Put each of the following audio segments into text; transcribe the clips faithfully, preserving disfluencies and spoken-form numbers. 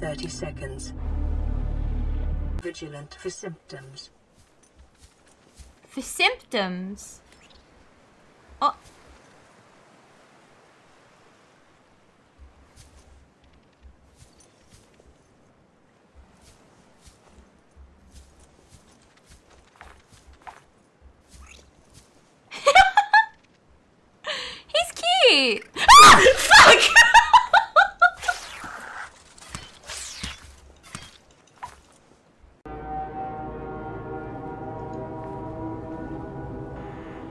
thirty seconds. Vigilant for symptoms. For symptoms? Oh. He's cute! Ah! Fuck!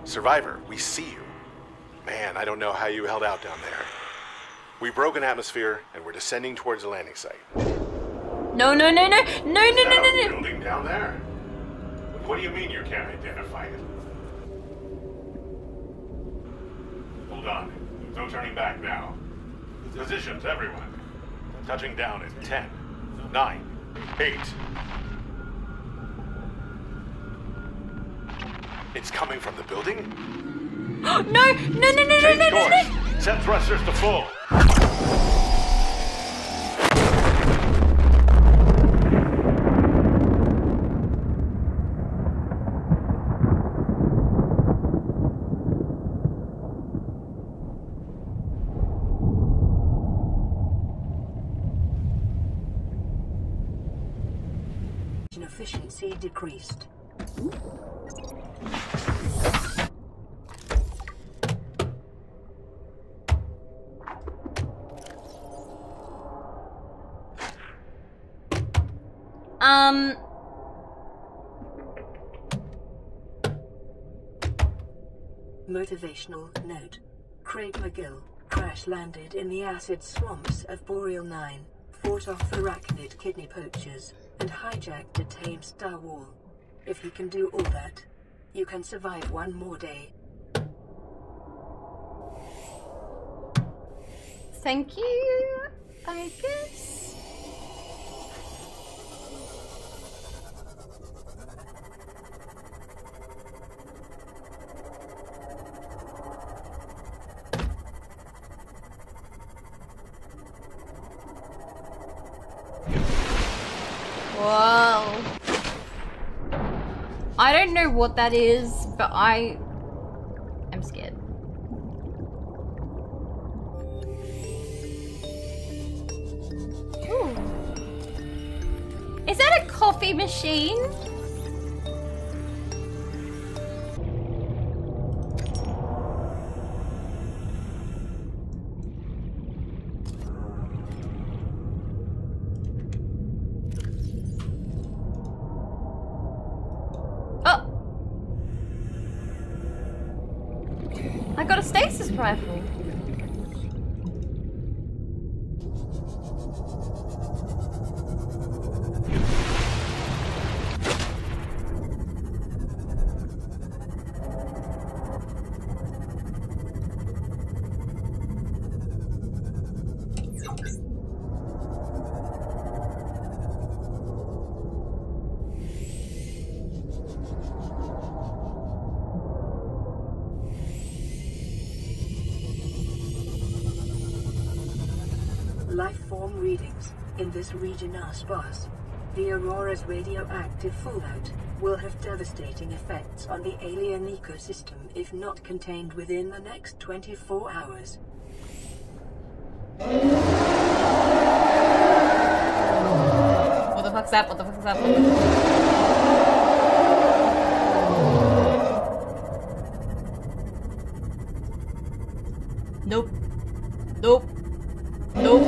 Survivor, we see you. Man, I don't know how you held out down there. We broke an atmosphere and we're descending towards the landing site. No, no, no, no, no, no, no, no, no. That building down there? What do you mean you can't identify it? Hold on. There's no turning back now. Positions, everyone. Touching down in ten, nine, eight. It's coming from the building? no! No, no, no, no, no, no, no, no! Set thrusters to full! Efficiency decreased. Um. Motivational note. Craig McGill crash landed in the acid swamps of Boreal nine, fought off arachnid kidney poachers, and hijacked a tamed Star Wall. If you can do all that, you can survive one more day. Thank you, I guess. Wow. I don't know what that is, but I am scared. Ooh. Is that a coffee machine? Rifle. This region are sparse. The Aurora's radioactive fallout will have devastating effects on the alien ecosystem if not contained within the next twenty-four hours. What the fuck's that? What the fuck's that? What the fuck's that? Nope. Nope. Nope.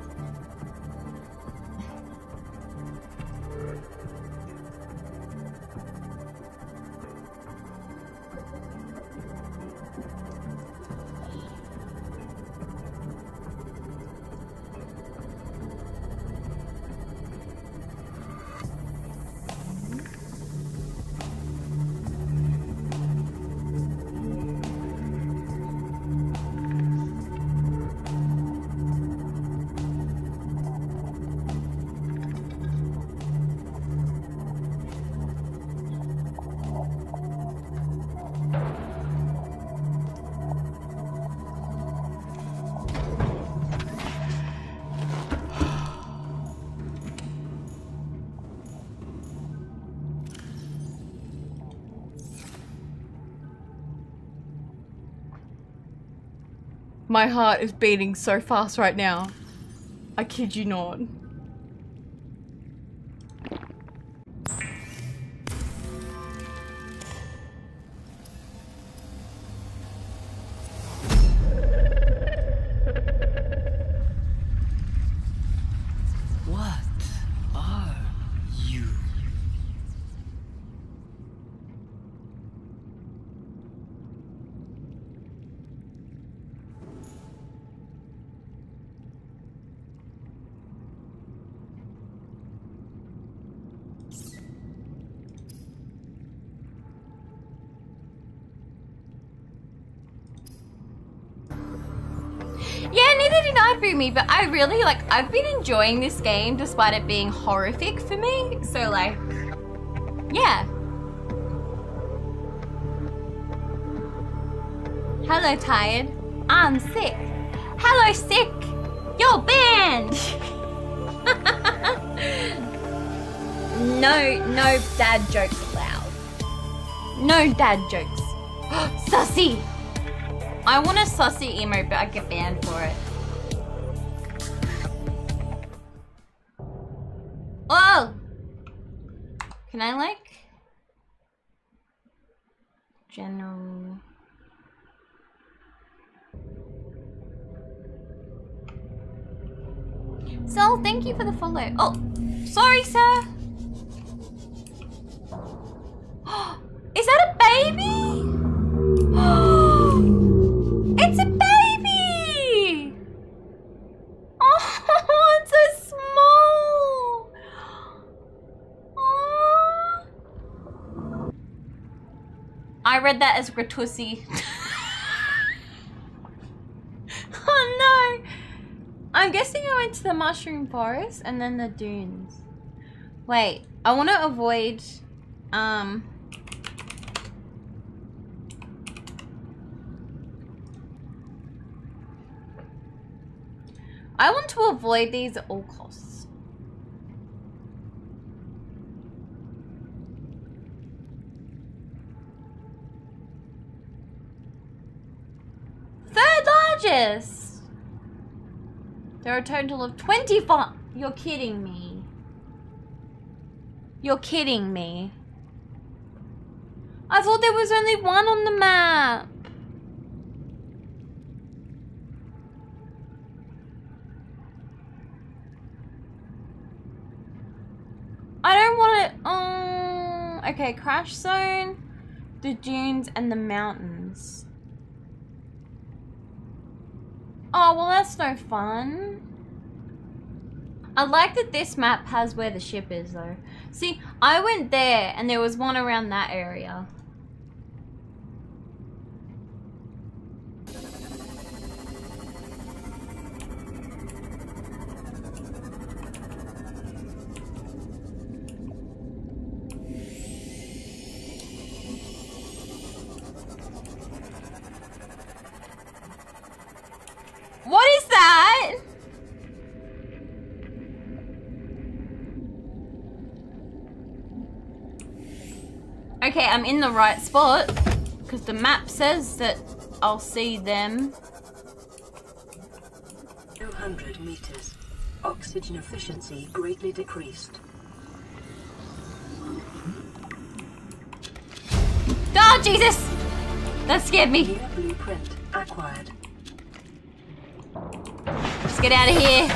My heart is beating so fast right now. I kid you not. But I really like I've been enjoying this game despite it being horrific for me, so like yeah. Hello tired, I'm sick. Hello sick, you're banned. No, no dad jokes allowed. No dad jokes. Sussy. I want a sussy emote but I get banned for it. Oh! Can I like general? Sol, thank you for the follow. Oh, sorry, sir. Is that a baby? It's a baby! Oh, it's so small. I read that as gratussy. Oh no! I'm guessing I went to the mushroom forest and then the dunes. Wait, I want to avoid um I want to avoid these at all costs. Third largest! There are a total of twenty-five. You're kidding me. You're kidding me. I thought there was only one on the map. I don't want it. Oh, okay, crash zone, the dunes and the mountains. Oh, well that's no fun. I like that this map has where the ship is though. See, I went there and there was one around that area. What is that? Okay, I'm in the right spot because the map says that I'll see them. two hundred meters. Oxygen efficiency greatly decreased. Oh, Jesus! That scared me. Blueprint acquired. Let's get out of here.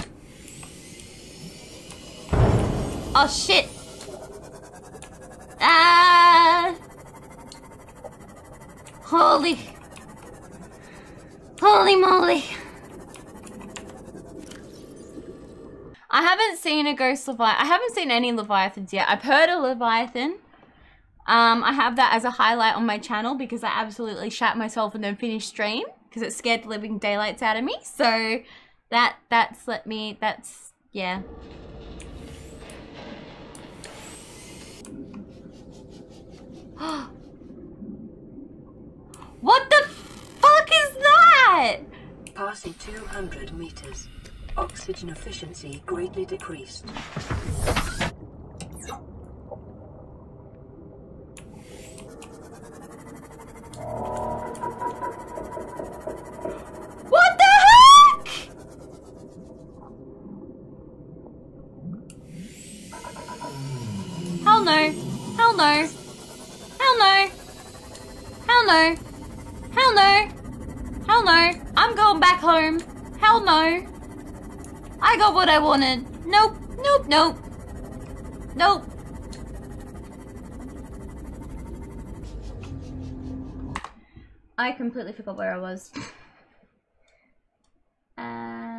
Oh shit. Ah. Holy. Holy moly. I haven't seen a ghost leviathan. I haven't seen any leviathans yet. I've heard a leviathan. Um, I have that as a highlight on my channel because I absolutely shat myself and then finished stream. Because it scared the living daylights out of me, so that that's let me that's yeah. What the fuck is that? Passing two hundred meters, oxygen efficiency greatly decreased. What the no. Hell no. Hell no. Hell no. Hell no. Hell no. I'm going back home. Hell no. I got what I wanted. Nope. Nope. Nope. Nope. I completely forgot where I was. uh...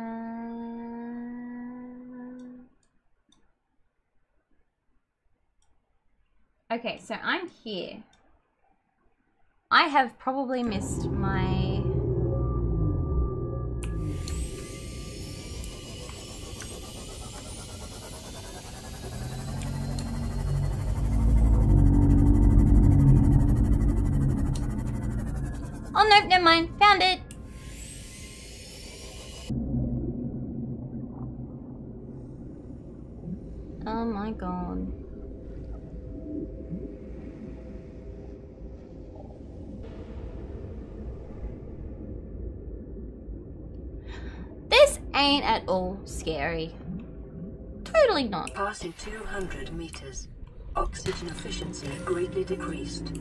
Okay, so I'm here. I have probably missed my... Oh, nope, never mind. Found it. Oh my god. This ain't at all scary. Totally not. Passing two hundred meters. Oxygen efficiency greatly decreased.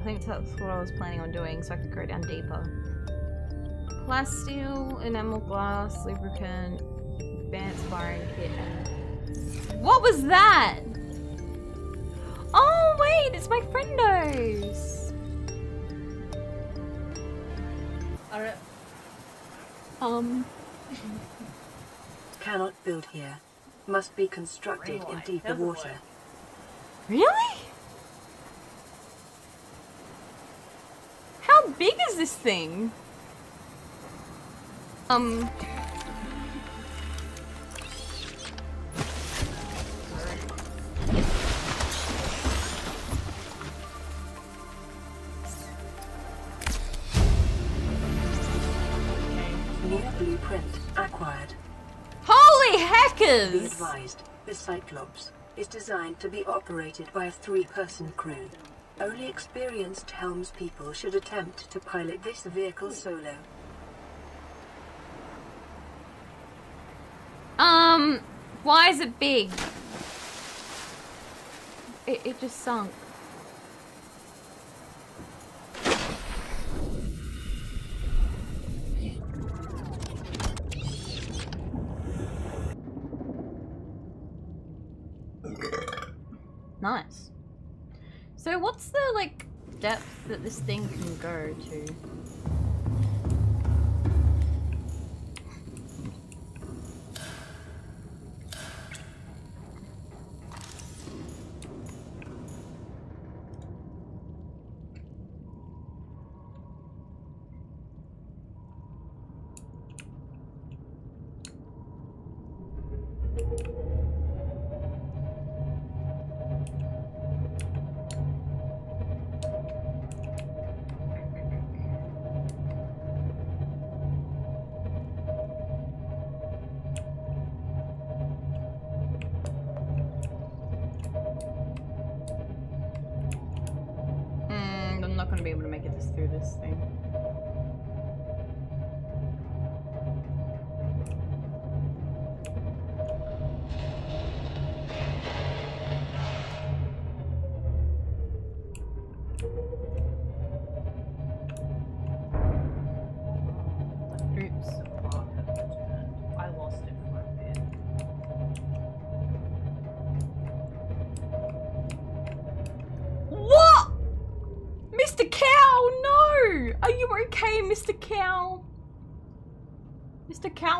I think that's what I was planning on doing, so I could go down deeper. Plasteel, enamel glass, lubricant, advanced firing kit. What was that? Oh wait, it's my friendos! Alright. Um. Cannot build here. Must be constructed in deeper water. Really? How big is this thing? Um. New blueprint acquired. Holy heckers! Be advised, this Cyclops is designed to be operated by a three-person crew. Only experienced Helms people should attempt to pilot this vehicle solo. Um, why is it big? It, it just sunk. Nice. So what's the, like, depth that this thing can go to?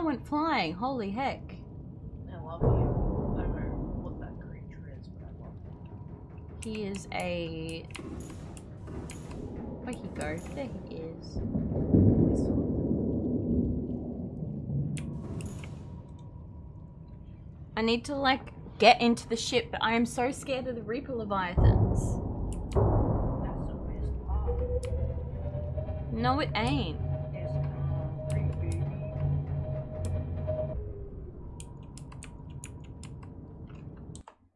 Went flying, holy heck. I love you. I don't know what that creature is, but I love him. He is a... Where'd he go? There he is. I need to, like, get into the ship, but I am so scared of the Reaper Leviathans. That's the best part. No, it ain't.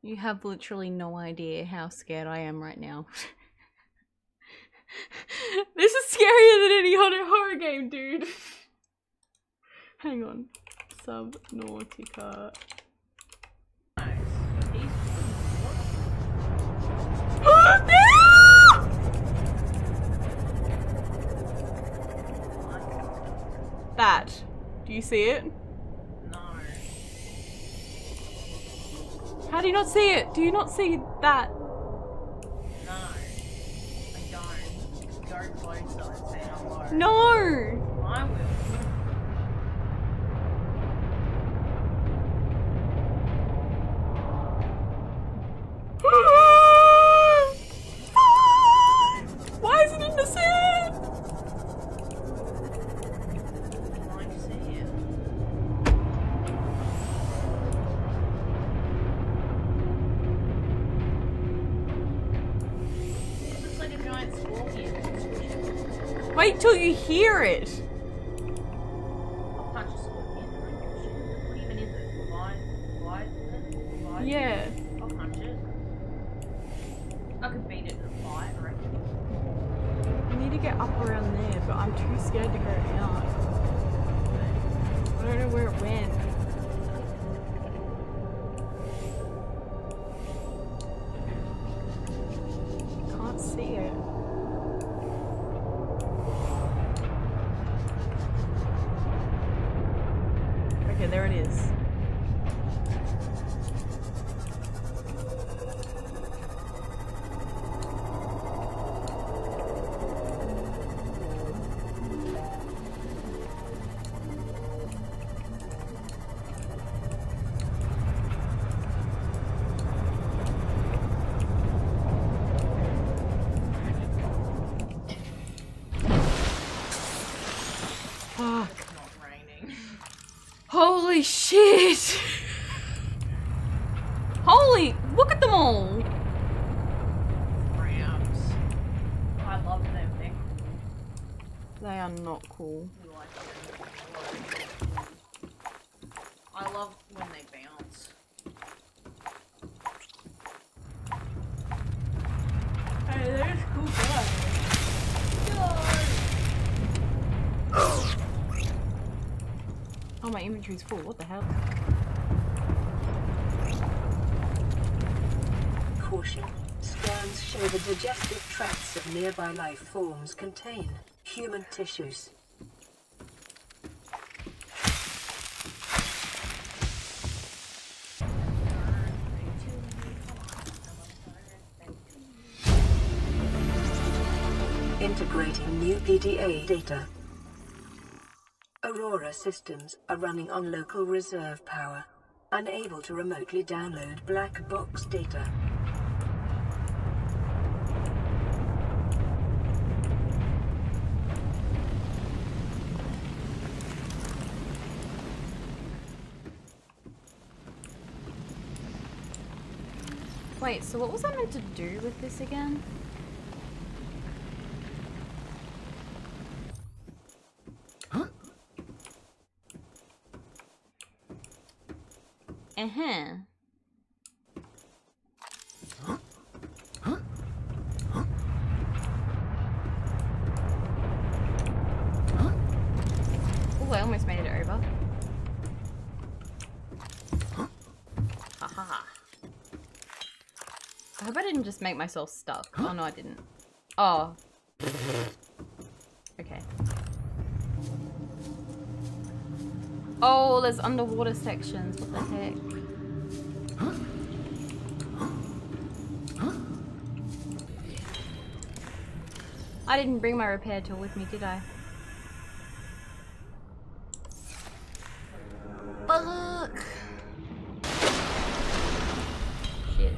You have literally no idea how scared I am right now. This is scarier than any horror game, dude. Hang on. Subnautica. Oh, no! That. Do you see it? No. How do you not see it? Do you not see that? No. I don't. Go closer and see how low. No! I will. Why is it in the sand? I can't see it. It looks like a giant scorpion. Wait till you hear it. I'll punch a scorpion. What even is it? Live? Live? Live? Yeah. I'll punch it. I could beat it in a fight, I reckon. I need to get up around there, but I'm too scared to go out. I don't know where it went. Can't see it. Okay, there it is. Holy shit! Holy, look at them all! Ramps. I love them, they're cool. They are not cool. You like them. I love when they bounce. Hey, there's cool guys. Oh! Oh, my inventory's full. What the hell? Caution. Scans show the digestive tracts of nearby life forms contain human tissues. Integrating new P D A data. Aurora systems are running on local reserve power, unable to remotely download black box data. Wait, so what was I meant to do with this again? Uh-huh. Huh? Huh? Huh? Huh? Oh, I almost made it over. Huh? Ha ha ha. I hope I didn't just make myself stuck. Huh? Oh no, I didn't. Oh. Okay. Oh, there's underwater sections. What the heck? Huh? Huh? I didn't bring my repair tool with me, did I? Fuck! Shit.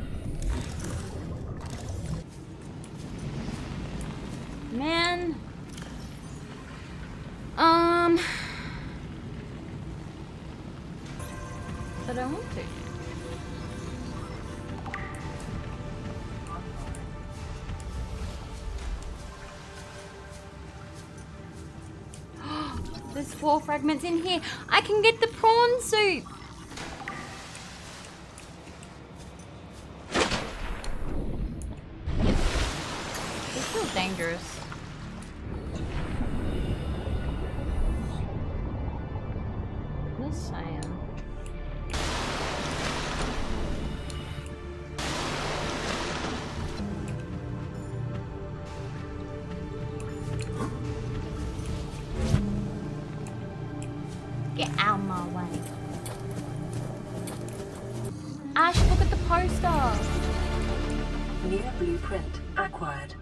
Man. Um. But I want to. There's four fragments in here. I can get the prawn suit. It's still dangerous. guess I am. Get out of my way. Ash, look at the poster. Near blueprint acquired.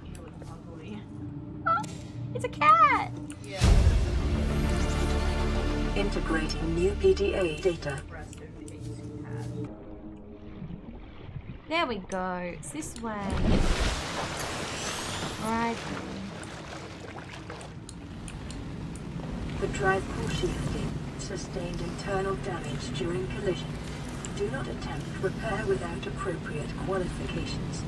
Oh, it's a cat. Yeah. Integrating new P D A data. There we go. It's this way. Right. The drive pull shifting sustained internal damage during collision. Do not attempt repair without appropriate qualifications.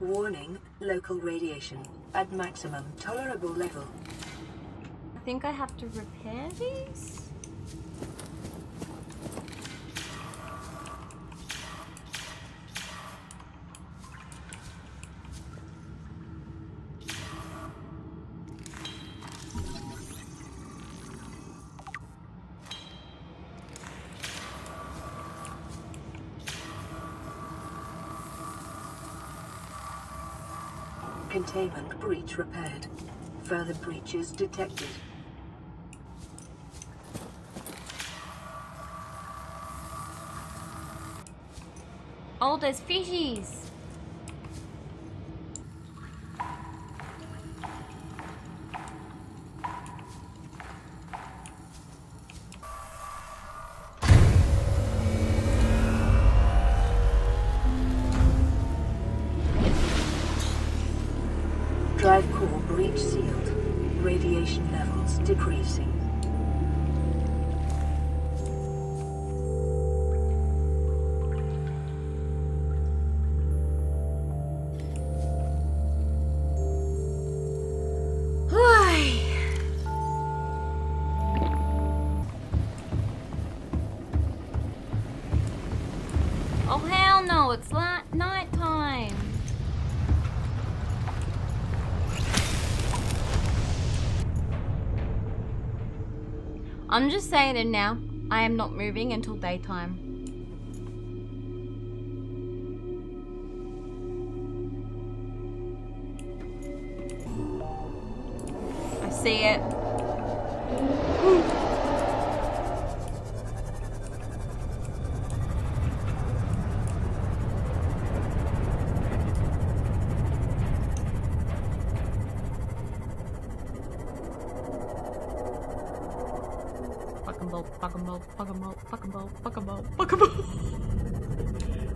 Warning, local radiation at maximum tolerable level. I think I have to repair these? Containment breach repaired. Further breaches detected. All those fishies! I'm just saying it now. I am not moving until daytime. I see it. Ooh.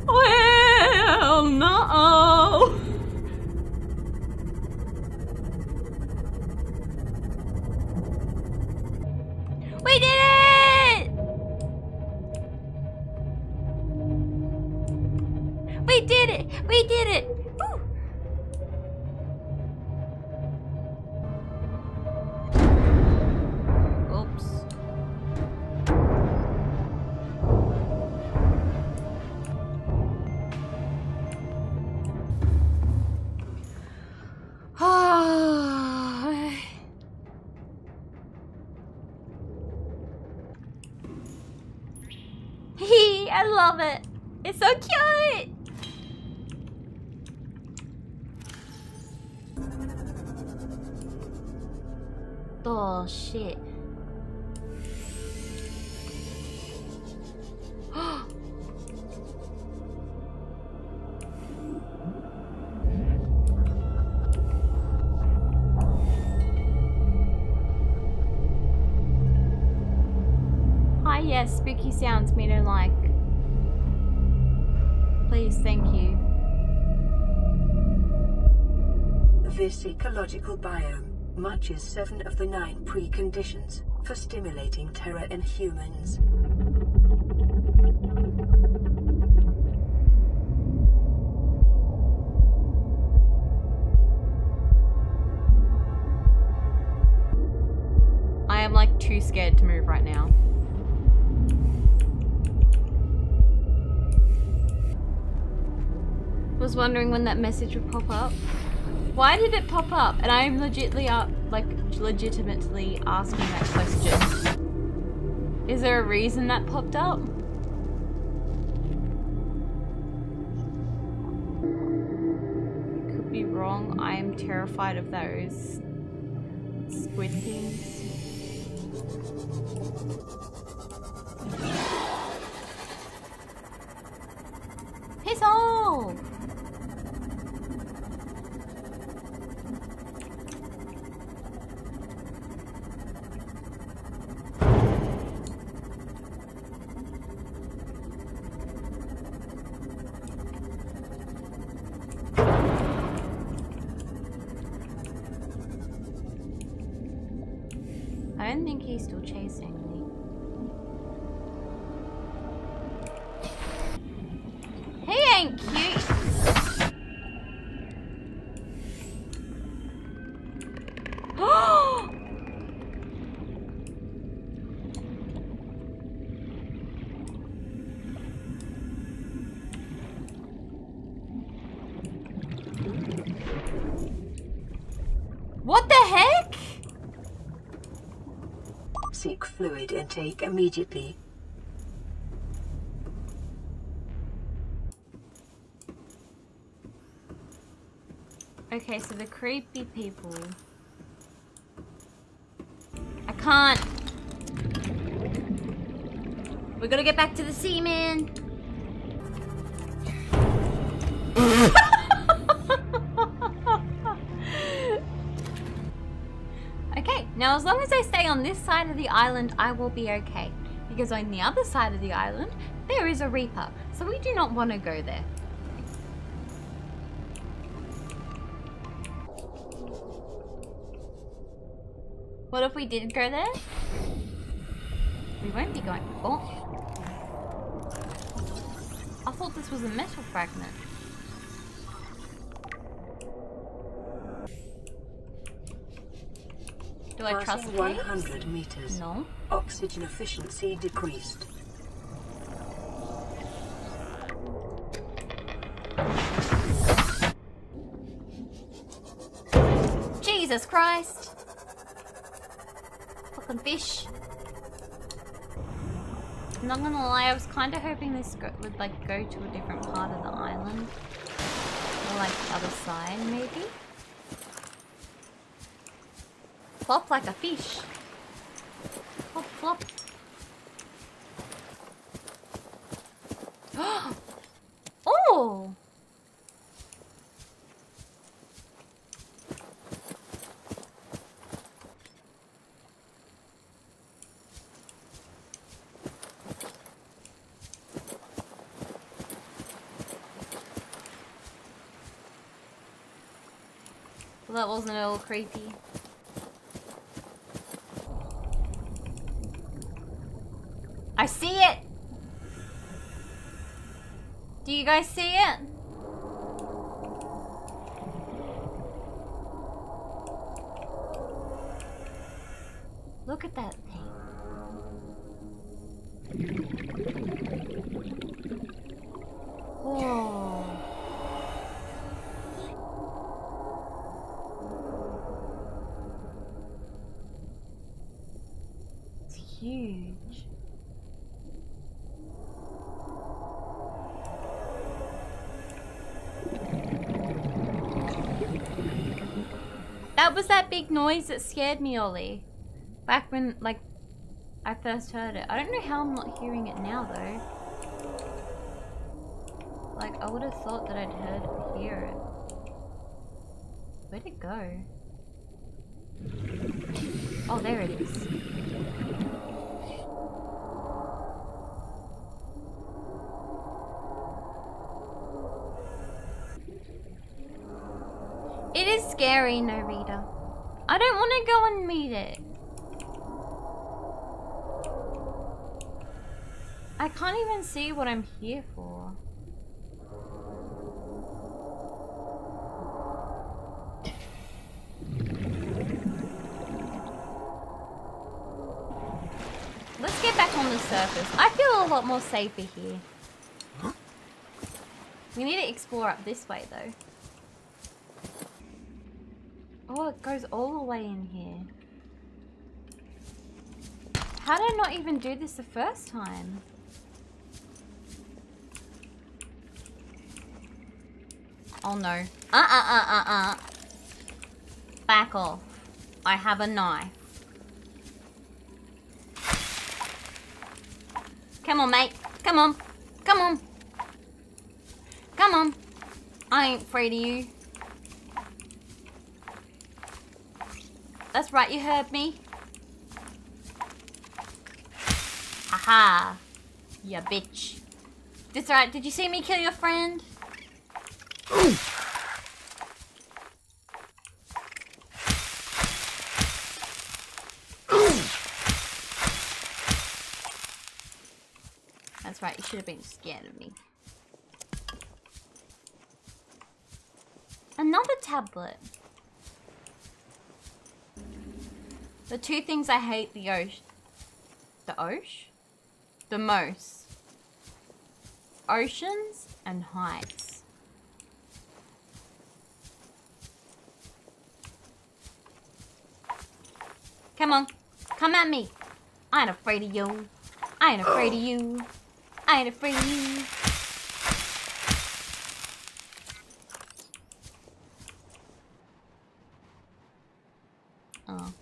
Well, no. We did it! We did it! We did it! Woo! Oh shit. Hi, yes, spooky sounds me don't like. Please, thank you. This ecological biome matches seven of the nine preconditions for stimulating terror in humans. I am like too scared to move right now. Was wondering when that message would pop up. Why did it pop up? And I'm legitly uh, like legitimately asking that question. Is there a reason that popped up? I could be wrong. I am terrified of those squid things. Piss off! Fluid intake immediately. Okay, so the creepy people. I can't. We're gonna get back to the sea, man. Now, as long as I stay on this side of the island, I will be okay. Because on the other side of the island, there is a Reaper. So we do not want to go there. What if we did go there? We won't be going. Oh. I thought this was a metal fragment. Do I trust one hundred meters. No. Oxygen efficiency decreased. Jesus Christ! Fucking fish. I'm not gonna lie, I was kind of hoping this go would like go to a different part of the island, or like the other side maybe. Flop like a fish. Flop, flop. Oh! Well, that wasn't at all creepy. I see it! Do you guys see it? Look at that thing. Whoa. It's huge. That was that big noise that scared me, Ollie. Back when, like, I first heard it. I don't know how I'm not hearing it now, though. Like, I would have thought that I'd heard hear it. Where'd it go? Oh, there it is. It is scary, Narita. I don't want to go and meet it. I can't even see what I'm here for. get back on the surface. I feel a lot more safer here. We need to explore up this way, though. Oh, it goes all the way in here. How did I not even do this the first time? Oh no. Uh-uh-uh-uh-uh. Back off. I have a knife. Come on, mate. Come on. Come on. Come on. I ain't afraid of you. That's right, you heard me. Aha. Ya bitch. That's right, did you see me kill your friend? Ooh. Ooh. That's right, you should have been scared of me. Another tablet. The two things I hate the osh, the osh, the most: oceans and heights. Come on, come at me. I ain't afraid of you. I ain't afraid of you. I ain't afraid of you. Oh.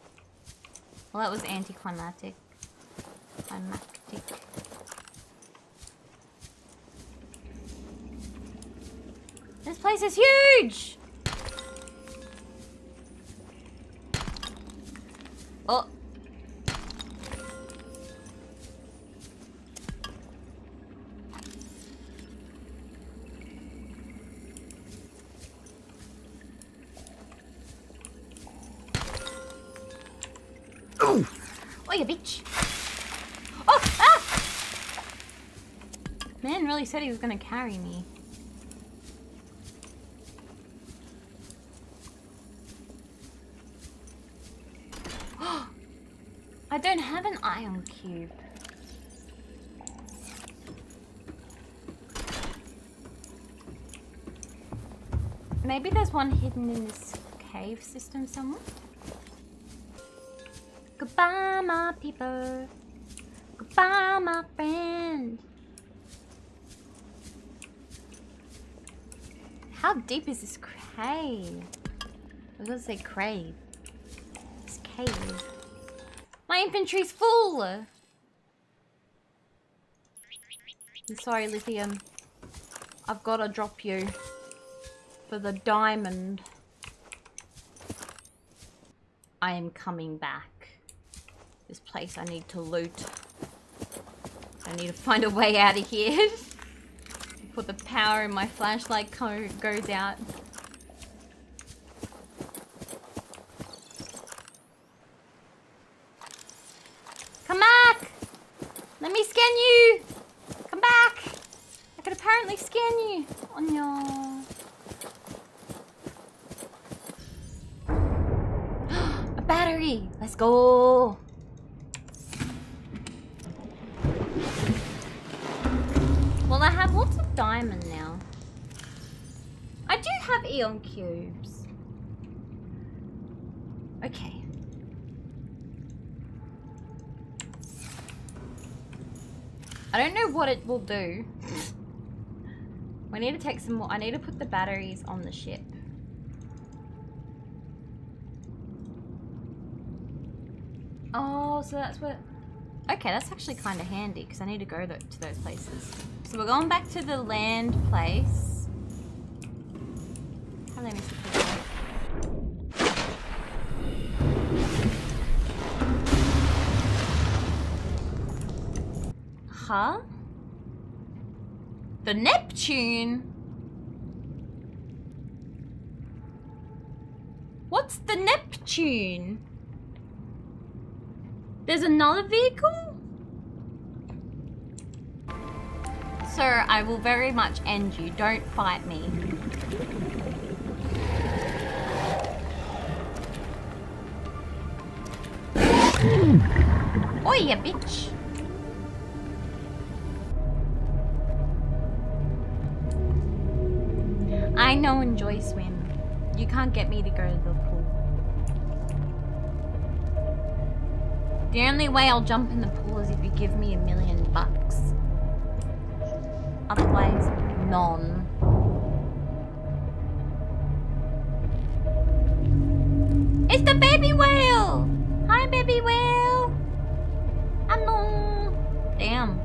Well, that was anticlimactic. Climactic. This place is huge! Oh. Oh, you bitch. Oh, ah! Man really said he was gonna carry me. Oh, I don't have an ion cube. Maybe there's one hidden in this cave system somewhere? Goodbye, my people. Goodbye, my friend. How deep is this cave? I was gonna say crave. This cave. My inventory's full! I'm sorry, Lithium. I've gotta drop you. For the diamond. I am coming back. This place I need to loot. I need to find a way out of here. Put the power in my flashlight co goes out. Come back! Let me scan you! Come back! I could apparently scan you. Oh no. A battery! Let's go! I have lots of diamond now. I do have ion cubes. Okay. I don't know what it will do. We need to take some more. I need to put the batteries on the ship. Oh, so that's what... Okay, that's actually kind of handy because I need to go th to those places. So we're going back to the land place. Hello, Mister Pizza. Huh? The Neptune? What's the Neptune? There's another vehicle? Sir, I will very much end you. Don't fight me. Oi, you bitch. I know enjoy swim. You can't get me to go to the pool. The only way I'll jump in the pool is if you give me a million bucks. Otherwise, none. It's the baby whale! Hi, baby whale! Hello! Damn.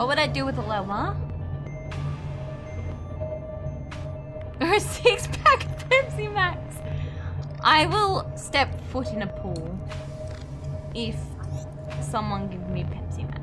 What would I do with a low, huh? Or a six pack of Pepsi Max? I will step foot in a pool if someone gives me Pepsi Max.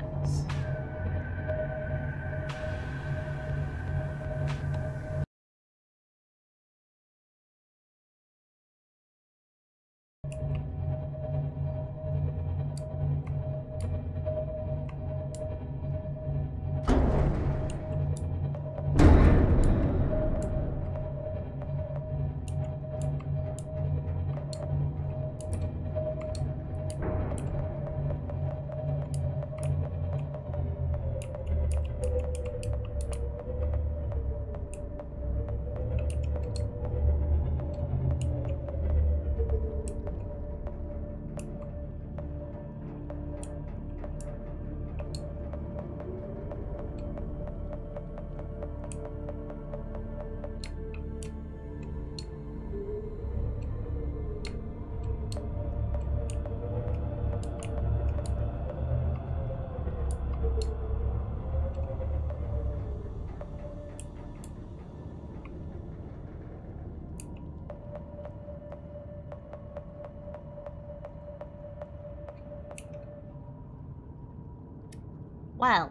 Well.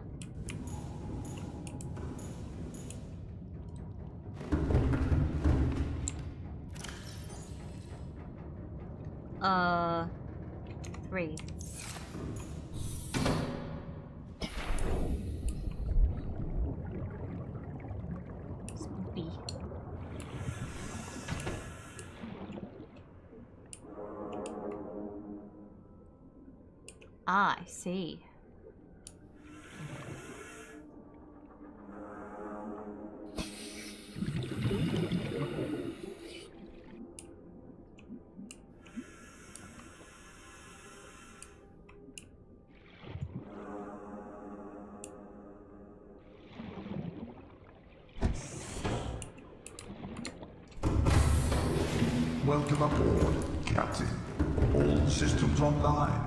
Uh, three. Ah, I see. Welcome aboard, Captain. All systems online.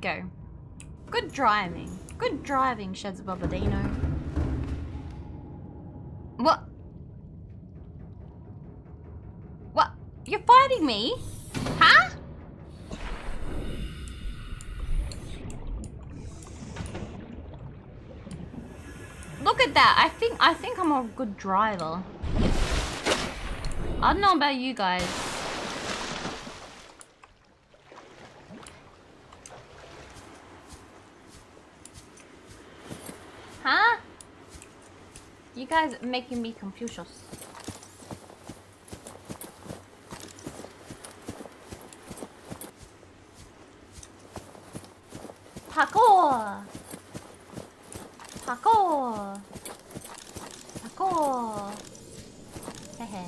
Go. Good driving. Good driving, Sheds of Bobadino. What? What? You're fighting me? Huh? Look at that. I think I think I'm a good driver. I don't know about you guys. You guys are making me Confucius. Parkour! Parkour! Parkour! Hehe.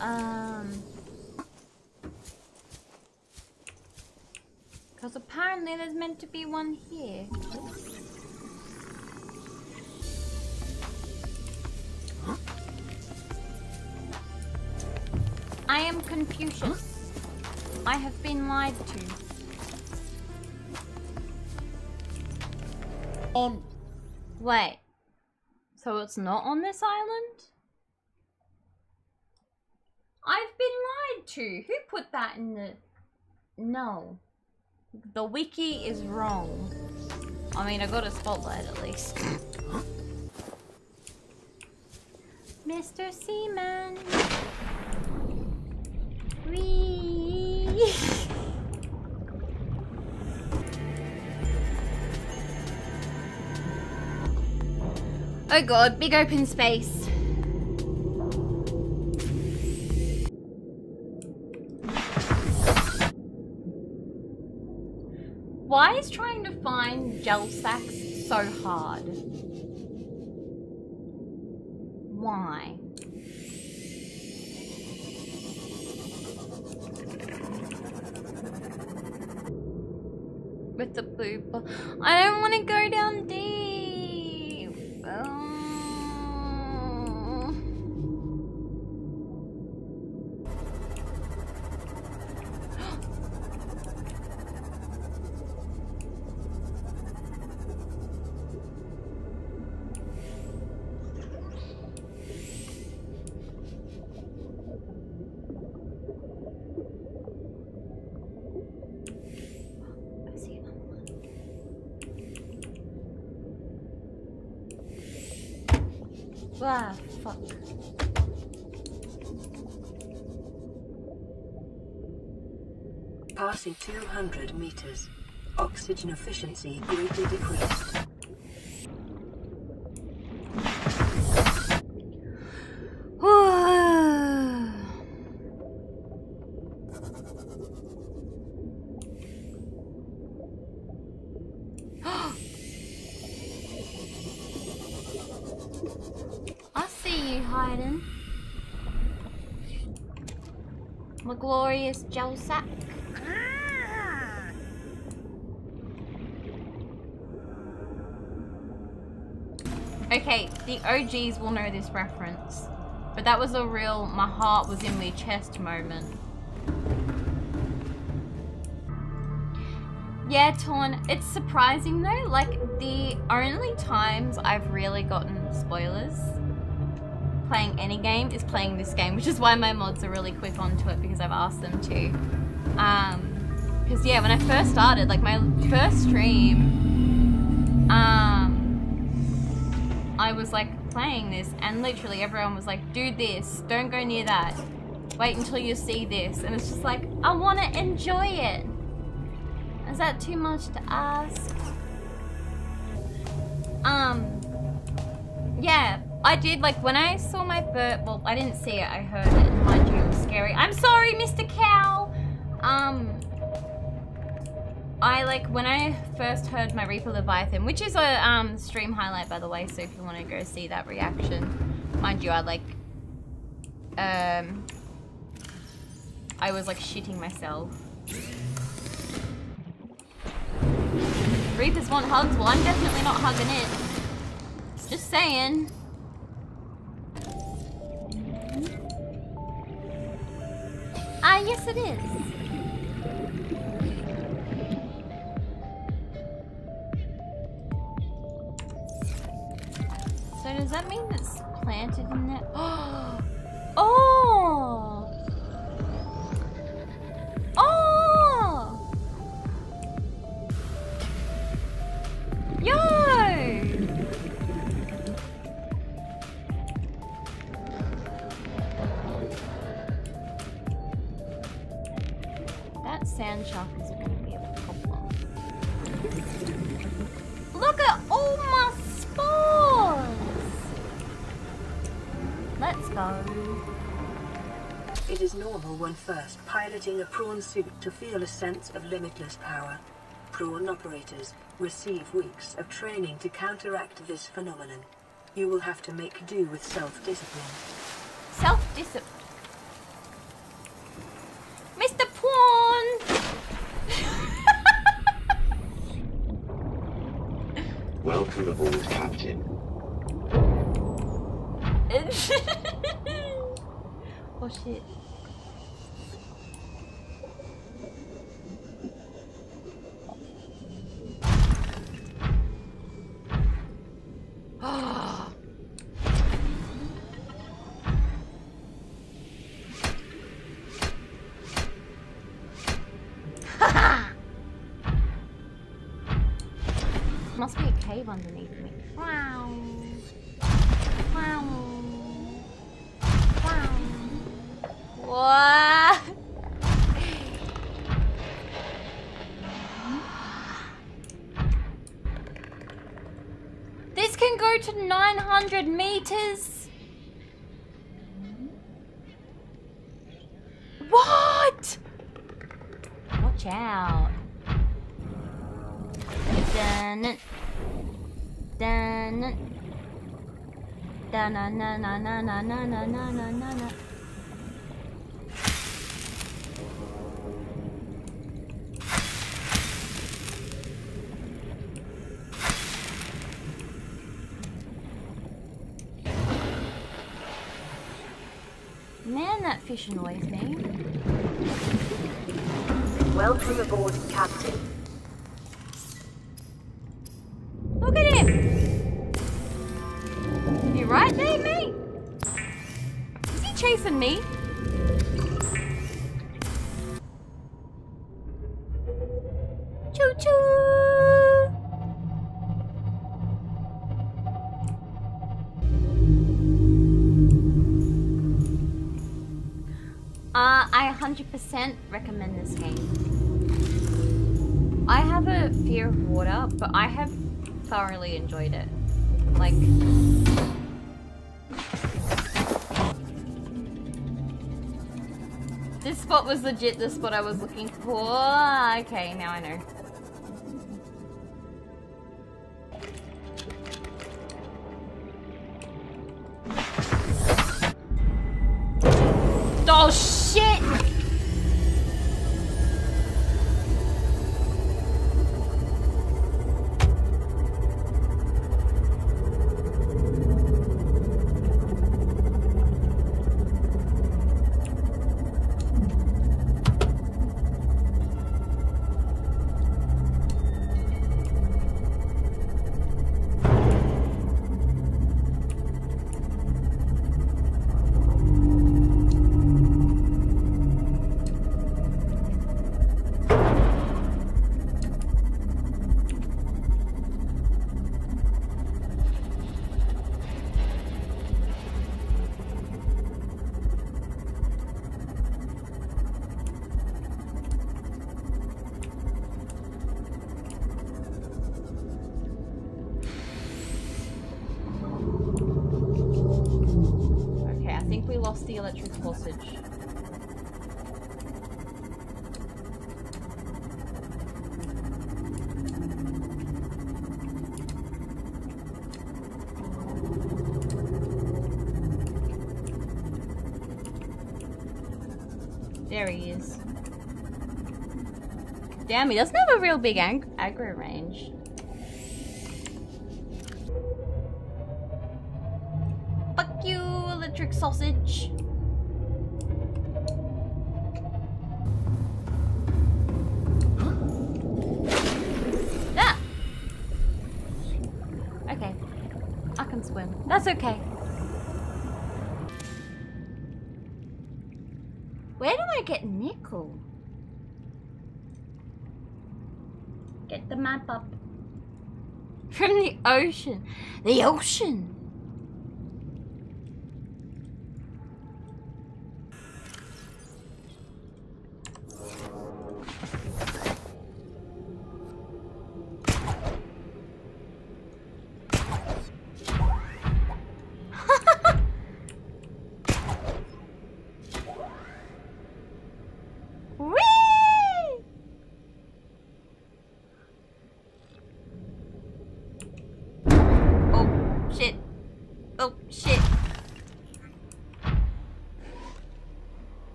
um... apparently there's meant to be one here. Huh? I am Confucius. Huh? I have been lied to. Um. Wait. So it's not on this island? I've been lied to. Who put that in the... No. The wiki is wrong. I mean, I got a spotlight at least. Mister Seaman. Wee. Oh god, big open space. Why is trying to find gel sacks so hard? Why? With the blue ball. I don't want to go down deep. Oh. Ah, fuck. Passing two hundred meters. Oxygen efficiency greatly decreased. Glorious gel sack. Ah. Okay, the O Gs will know this reference, but that was a real my heart was in my chest moment. Yeah, Torn, it's surprising though, like the only times I've really gotten spoilers playing any game is playing this game, which is why my mods are really quick onto it because I've asked them to. Um, because yeah, when I first started, like my first stream, um, I was like playing this and literally everyone was like, do this, don't go near that, wait until you see this, and it's just like, I want to enjoy it. Is that too much to ask? Um, yeah. I did, like, when I saw my bird, well, I didn't see it, I heard it, mind you, it was scary. I'm sorry, Mister Cow! Um, I, like, when I first heard my Reaper Leviathan, which is a um, stream highlight, by the way, so if you want to go see that reaction, mind you, I, like, um, I was, like, shitting myself. Reapers want hugs? Well, I'm definitely not hugging it. Just saying. Ah, yes it is. So does that mean it's planted in there? Oh! Oh! Oh! Yo! Sand shark is going to be a problem. Look at all my spores! Let's go. It is normal when first piloting a prawn suit to feel a sense of limitless power. Prawn operators receive weeks of training to counteract this phenomenon. You will have to make do with self-discipline. Self-discipline? Mister Prawn! the balls, Captain. Oh shit. Must be a cave underneath me. Wow. Wow. Wow. What? This can go to nine hundred meters. What? Watch out. Dun dun dun na na na na na na na na na na. Man, that fish annoys me. Welcome aboard, Captain. Look at him! You right there, mate? Is he chasing me? Choo choo! Uh, I one hundred percent recommend this game. I have a fear of water, but I have thoroughly enjoyed it. Like, this spot was legit the spot I was looking for. Okay, now I know. Oh shit! There he is. Damn, he doesn't have a real big ag aggro range. Fuck you, electric sausage. Ah! Okay. I can swim. That's okay. Get nickel. Get the map up. From the ocean. The ocean.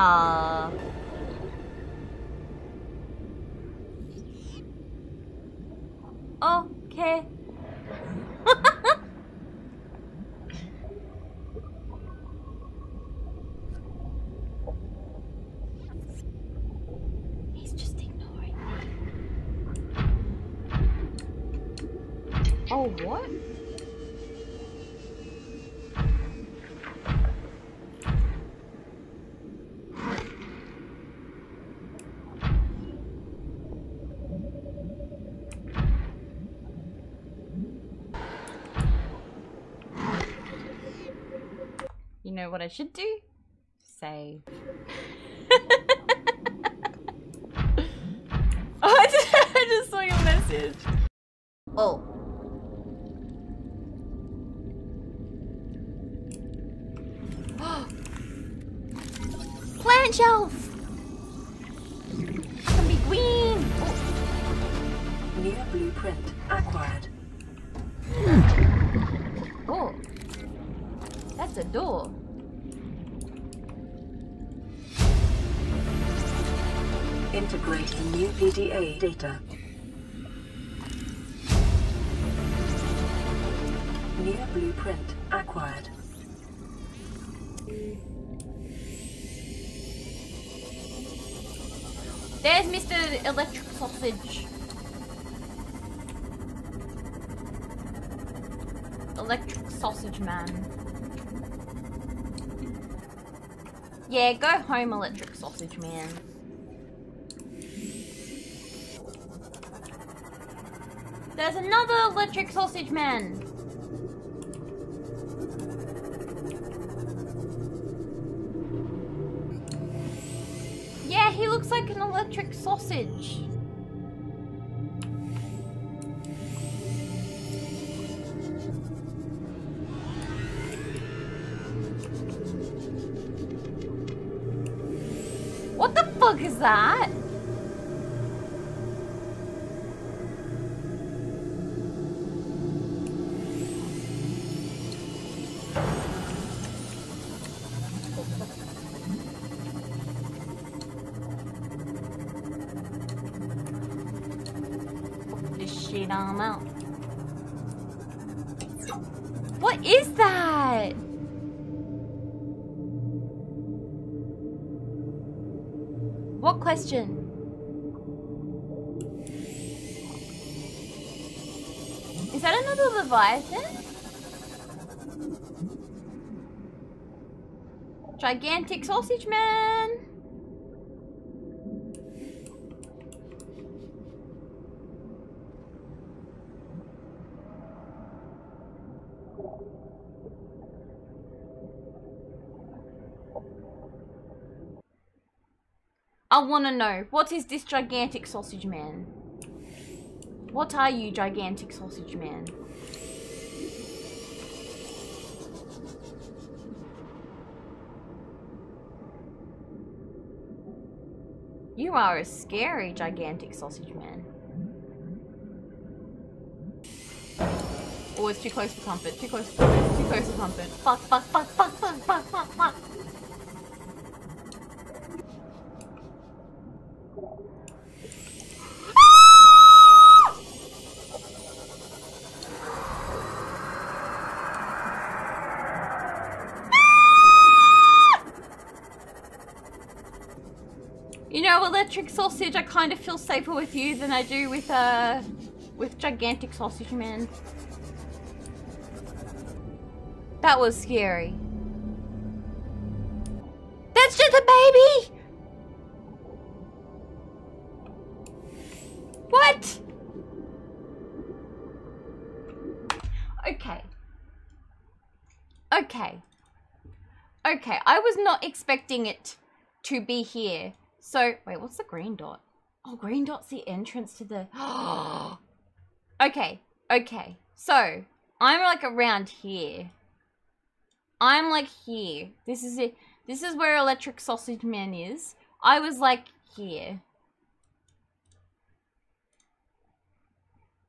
Uh... Okay. He's just ignoring me. Oh, what? Know what I should do? Save. Oh, I just, I just saw your message. Oh. Plant shelf! It's gonna be green! Oh. New blueprint acquired. Oh. That's a door. Integrating new P D A data. New blueprint acquired. There's Mister Electric Sausage. Electric Sausage Man. Yeah, go home, Electric Sausage Man. There's another Electric Sausage Man! Yeah, he looks like an electric sausage. What the fuck is that? Out. What is that? What question? Is that another Leviathan? Gigantic Sausage Man. I want to know, what is this gigantic sausage man? What are you, gigantic sausage man? You are a scary gigantic sausage man. Oh, it's too close for comfort, too close for comfort, too close for comfort. Fuck, fuck, fuck, fuck, fuck, fuck, fuck, fuck. Electric sausage, I kind of feel safer with you than I do with uh with gigantic sausage man. That was scary. That's just a baby. What? Okay. Okay. Okay, I was not expecting it to be here. So, wait, what's the green dot? Oh, green dot's the entrance to the... Okay, okay. So, I'm like around here. I'm like here. This is it. This is where Electric Sausage Man is. I was like here.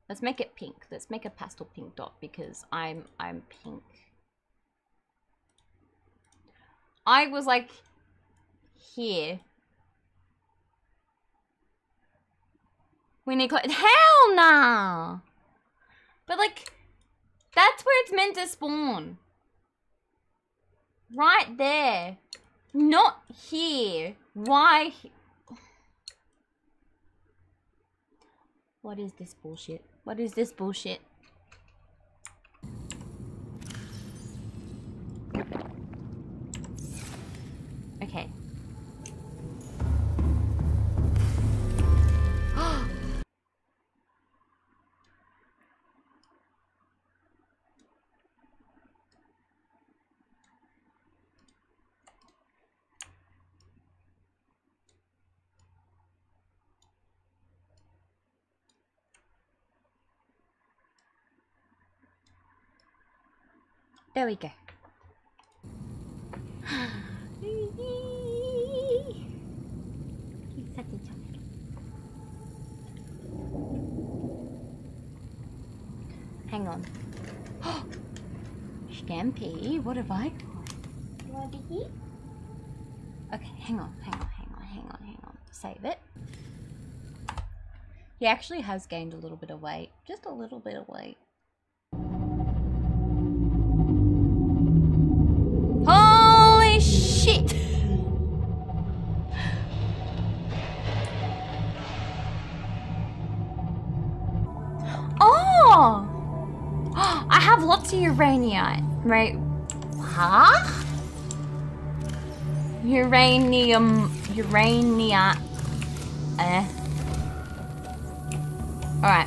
Let's make it pink. Let's make a pastel pink dot because I'm, I'm pink. I was like here. We need clothes. Hell nah! But like, that's where it's meant to spawn. Right there. Not here. Why? He what is this bullshit? What is this bullshit? Okay. There we go. He's such a child. Hang on. Stampy, what have I done? What did you? Okay, hang on, hang on, hang on, hang on, hang on. Save it. He actually has gained a little bit of weight. Just a little bit of weight. Shit! Oh! I have lots of uranium, right? Huh? Uranium, uranium. Eh. All right.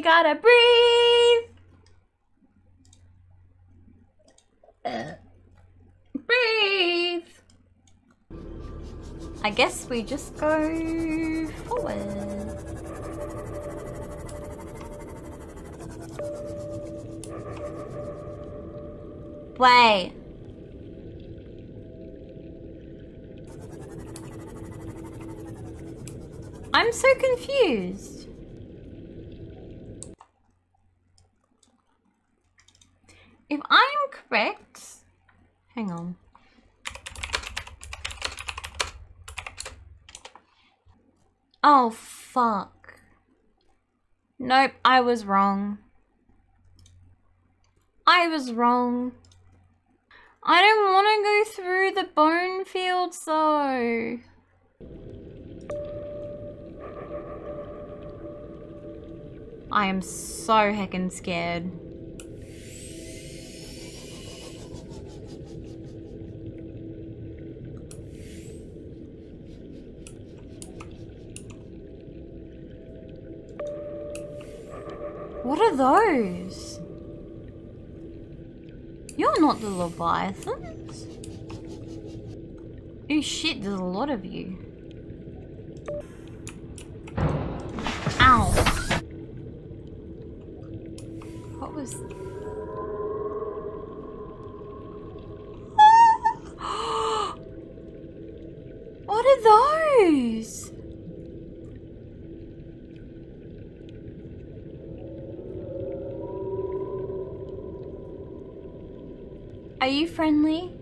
Gotta breathe. Uh, breathe. I guess we just go forward. Wait. I'm so confused. If I am correct, hang on. Oh, fuck. Nope, I was wrong. I was wrong. I don't want to go through the bone fields though. I am so heckin' scared. What are those? You're not the Leviathans. Oh shit, there's a lot of you. Ow. What was... What are those? Are you friendly?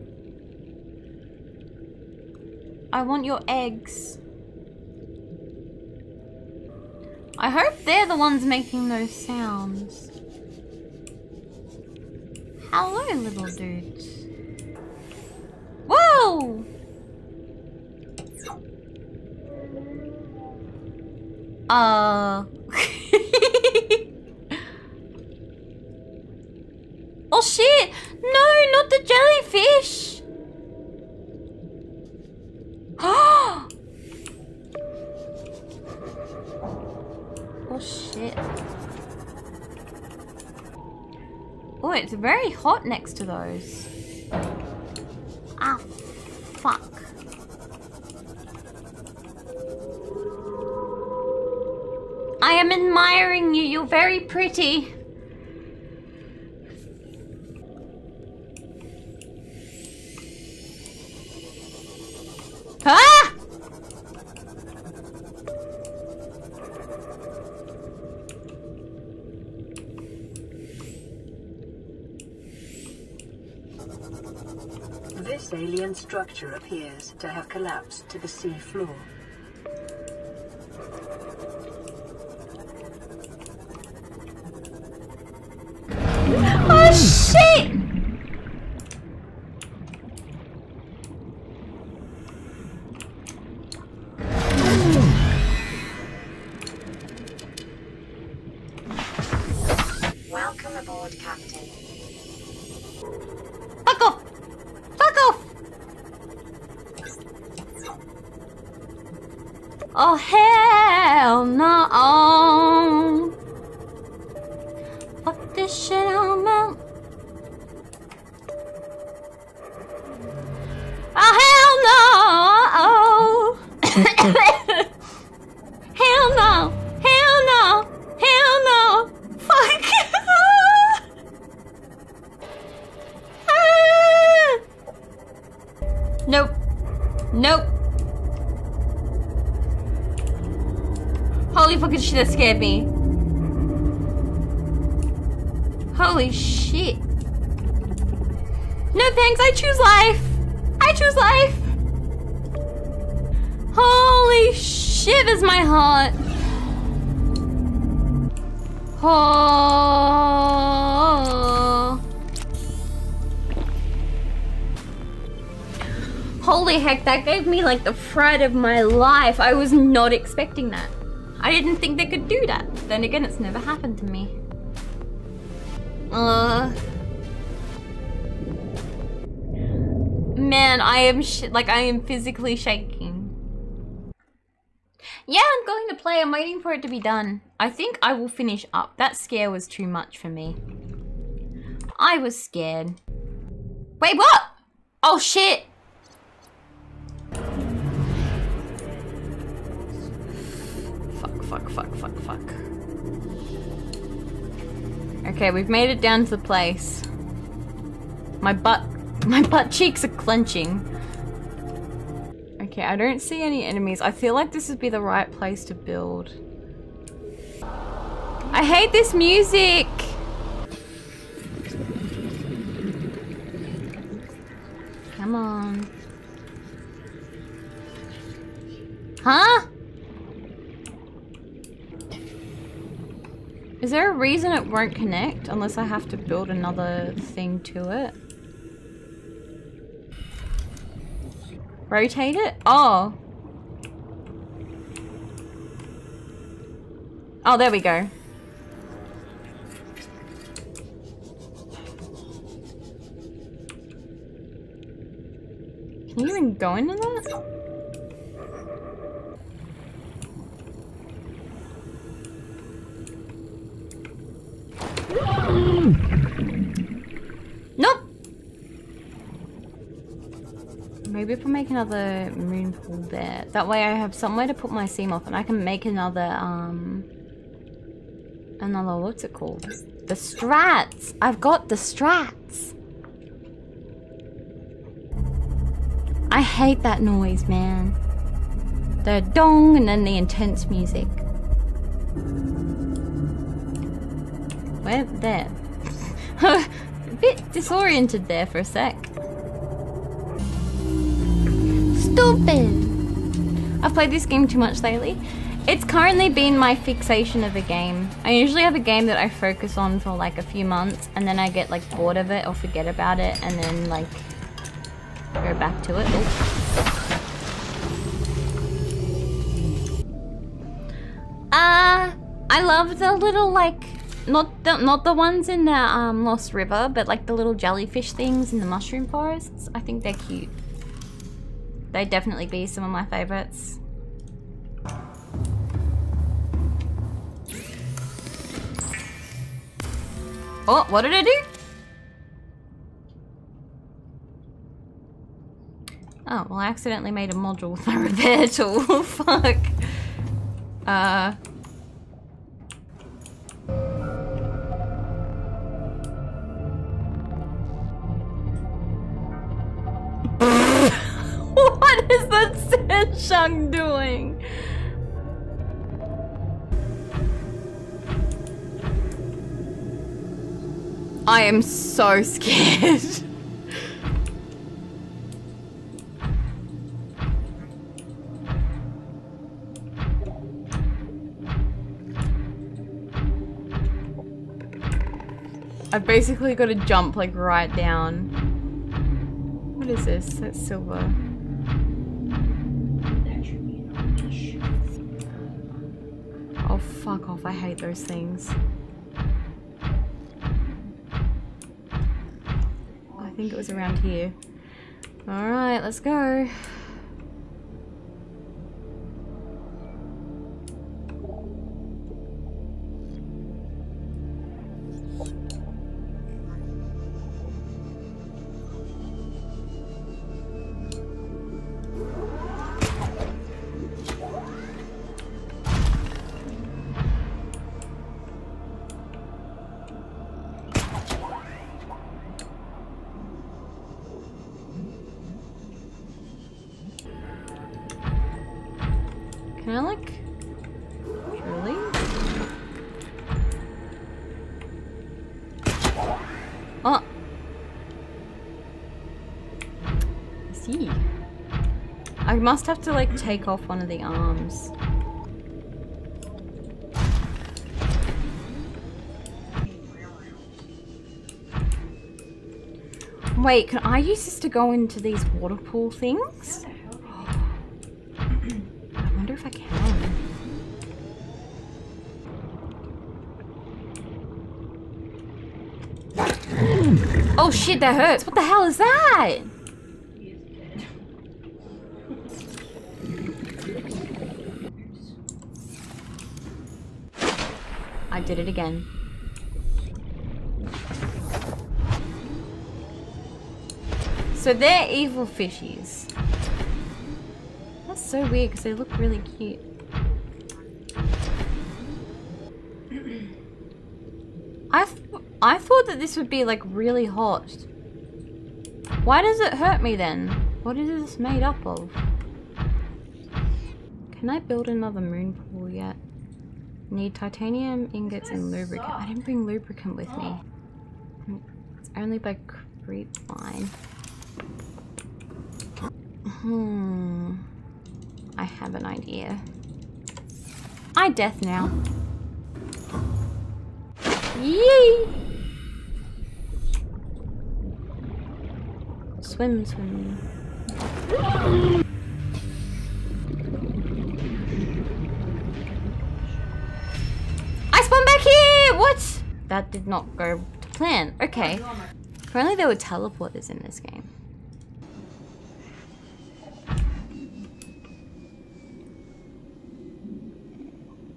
I want your eggs. I hope they're the ones making those sounds. Hello, little dude. Whoa! Uh... Oh shit! No, not the jellyfish! Oh! Oh shit. Oh, it's very hot next to those. Ah, fuck. I am admiring you. You're very pretty. Ah! This alien structure appears to have collapsed to the sea floor. Oh shit! Welcome aboard, Captain. Fuck off! Fuck off! Oh hell no! Fuck this shit on mount. Oh hell no! Uh-oh! Hell no! Hell no! Hell no! Fuck! Ah! Nope. Nope. Holy fucking shit, that scared me. Holy shit. No thanks, I choose life. I choose life. Holy shit, is my heart. Oh. Holy heck, that gave me like the fright of my life. I was not expecting that. I didn't think they could do that. Then again, it's never happened to me. Uh, man, I am sh like I am physically shaking. Yeah, I'm going to play. I'm waiting for it to be done. I think I will finish up. That scare was too much for me. I was scared. Wait, what? Oh shit! Fuck! Fuck! Fuck! Fuck! Fuck! Okay, we've made it down to the place. My butt, my butt cheeks are clenching. Okay, I don't see any enemies. I feel like this would be the right place to build. I hate this music! Come on. Huh? Is there a reason it won't connect unless I have to build another thing to it? Rotate it? Oh. Oh, there we go. Can you even go into that? Nope! Maybe if I make another moon pool there. That way I have somewhere to put my seam off and I can make another, um... Another, what's it called? The strats! I've got the strats! I hate that noise, man. The dong and then the intense music. Where? There. A bit disoriented there for a sec. Stupid! I've played this game too much lately. It's currently been my fixation of a game. I usually have a game that I focus on for like a few months and then I get like bored of it or forget about it and then like go back to it. Ah, uh, I love the little like Not the, not the ones in the um, Lost River, but like the little jellyfish things in the mushroom forests. I think they're cute. They'd definitely be some of my favorites. Oh, what did I do? Oh, well I accidentally made a module with my repair tool. Fuck. Uh... What is that Sanshung doing? I am so scared. I've basically got to jump like right down. What is this? That's silver. Oh, fuck off. I hate those things. I think it was around here. Alright, let's go. I must have to like take off one of the arms. Wait, can I use this to go into these water pool things? I wonder if I can. Oh shit, that hurts. What the hell is that? Did it again. So they're evil fishies. That's so weird because they look really cute. I th- I thought that this would be like really hot. Why does it hurt me then? What is this made up of? Can I build another moon pool yet? Need titanium ingots and lubricant. Suck. I didn't bring lubricant with oh. me. It's only by creep line. Hmm. I have an idea. I death now. Yee! Swim, swim. That did not go to plan. Okay. If only there were teleporters in this game.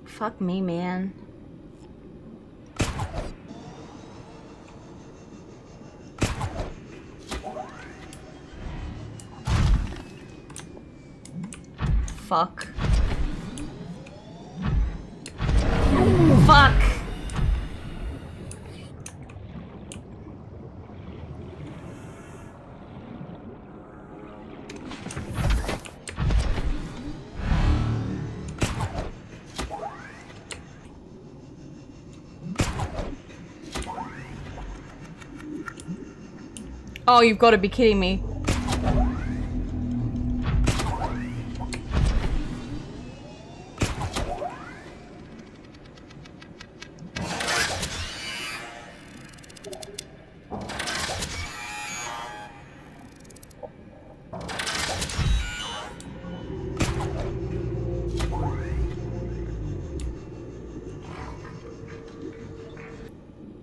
Fuck me, man. Fuck. Fuck. Oh, you've got to be kidding me.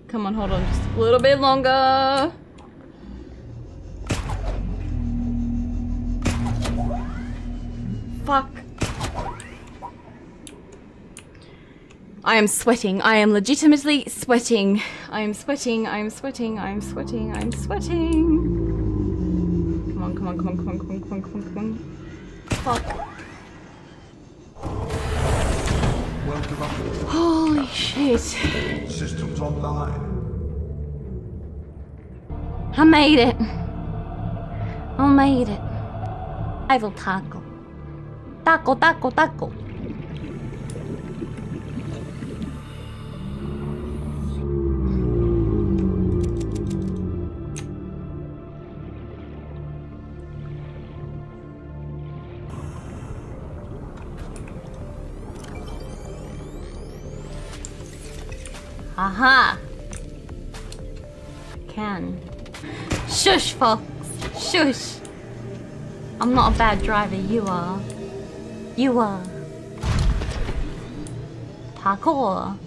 Come on, hold on just a little bit longer. Fuck. I am sweating. I am legitimately sweating. I am sweating. I am sweating. I am sweating. I am sweating. Come on, on, come on, come on, come on, come on, come on, come on, come on. Fuck. Holy shit. Systems online. I made it. I made it. I will tackle. Tackle, tackle, tackle. Aha! I can. Shush, Fox! Shush! I'm not a bad driver, you are. You are. Parkour!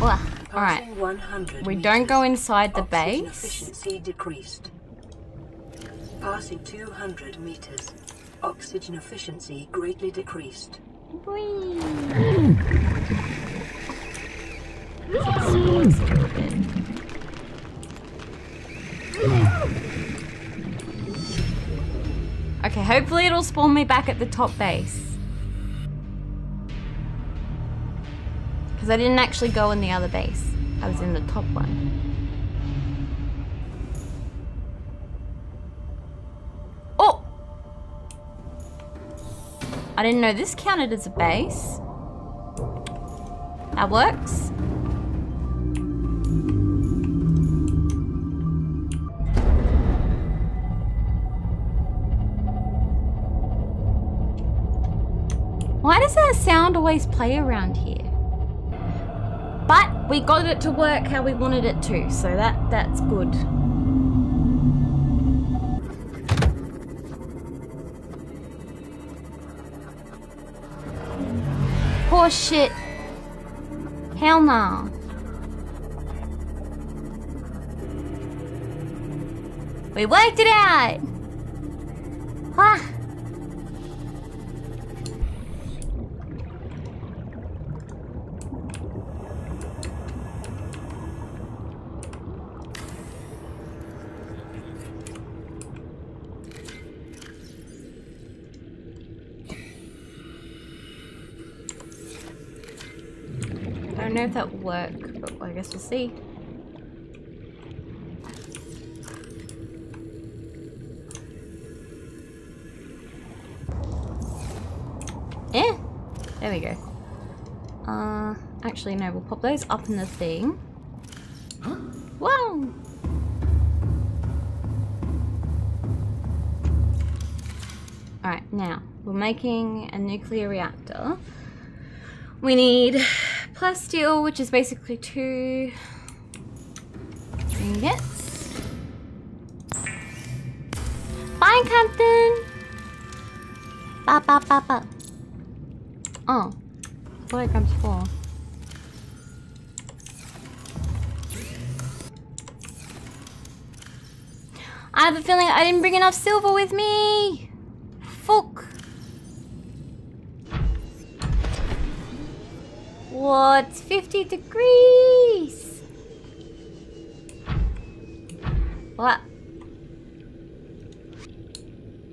Alright. We don't go inside the base. Efficiency decreased. Passing two hundred meters. Oxygen efficiency greatly decreased. This is stupid. Okay, hopefully it'll spawn me back at the top base. Because I didn't actually go in the other base. I was in the top one. Oh! I didn't know this counted as a base. That works. Why does that sound always play around here? But we got it to work how we wanted it to, so that that's good. Poor shit. Hell no. We worked it out. Huh. I don't know if that worked, but I guess we'll see. Yeah, there we go. Uh, actually no, we'll pop those up in the thing. Huh? Wow! Alright, now, we're making a nuclear reactor. We need plus steel, which is basically two ingots. Bye, Captain! Ba ba ba ba. Oh, I thought it grabs four. I have a feeling I didn't bring enough silver with me! Fuck! What? fifty degrees! What?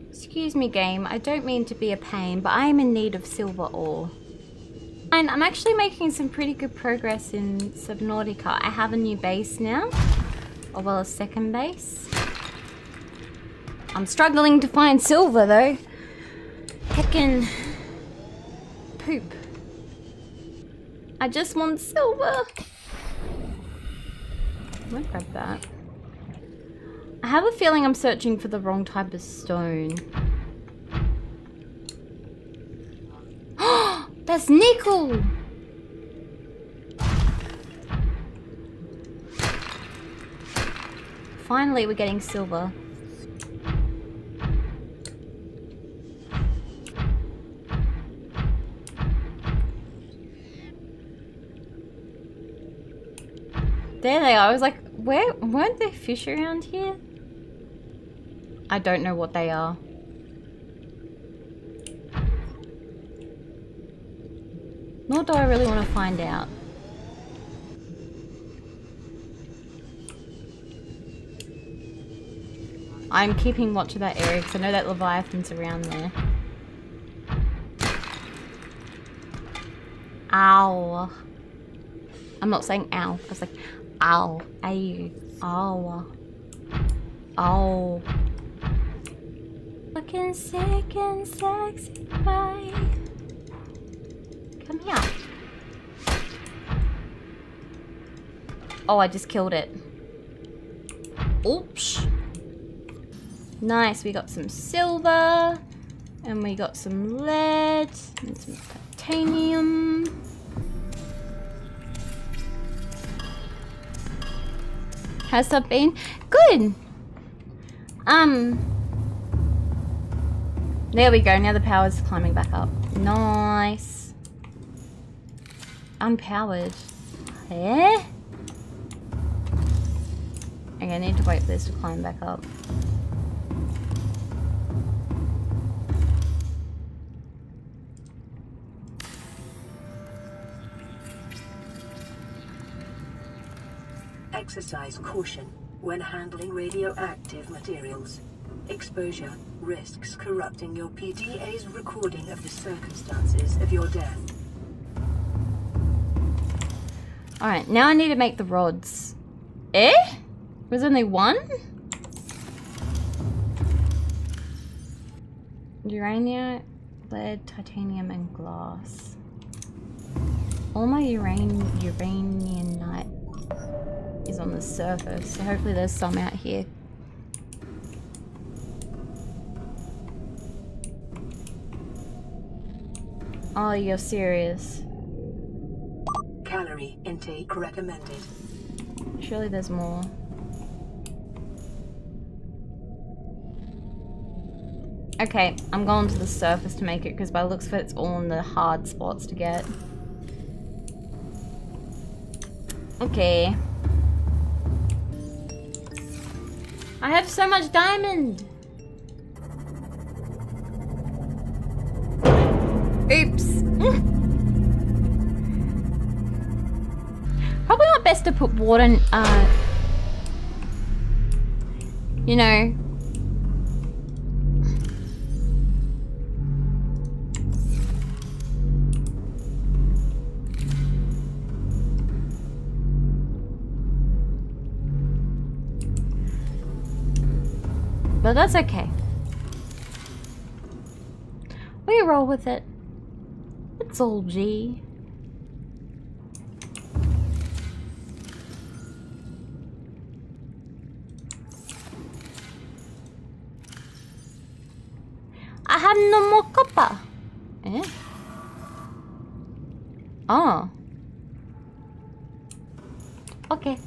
Excuse me, game. I don't mean to be a pain, but I am in need of silver ore. And I'm actually making some pretty good progress in Subnautica. I have a new base now. Or, well, a second base. I'm struggling to find silver, though. Heckin' poop. I just want silver. I'm gonna grab that. I have a feeling I'm searching for the wrong type of stone. Oh, that's nickel. Finally, we're getting silver. There they are. I was like, where weren't there fish around here? I don't know what they are. Nor do I really want to find out. I'm keeping watch of that area because I know that Leviathan's around there. Ow. I'm not saying ow. I was like, ow. Ow. Ow. Ow. Looking sick and sexy, bye. Come here. Oh, I just killed it. Oops. Nice, we got some silver, and we got some lead, and some titanium. How's that been? Good! Um, there we go, now the power's climbing back up. Nice. Unpowered. Yeah? Okay, I need to wait for this to climb back up. Exercise caution when handling radioactive materials. Exposure risks corrupting your P D A's recording of the circumstances of your death. Alright, now I need to make the rods. Eh? Was only one? Uranium, lead, titanium, and glass. All my uranium, uraniumite is on the surface, so hopefully there's some out here. Oh, you're serious. Calorie intake recommended. Surely there's more. Okay, I'm going to the surface to make it, because by the looks of it, it's all in the hard spots to get. Okay. I have so much diamond! Oops. Probably not best to put water in, uh, you know. But that's okay. We roll with it. It's all G. I have no more copper. Eh? Oh. Okay.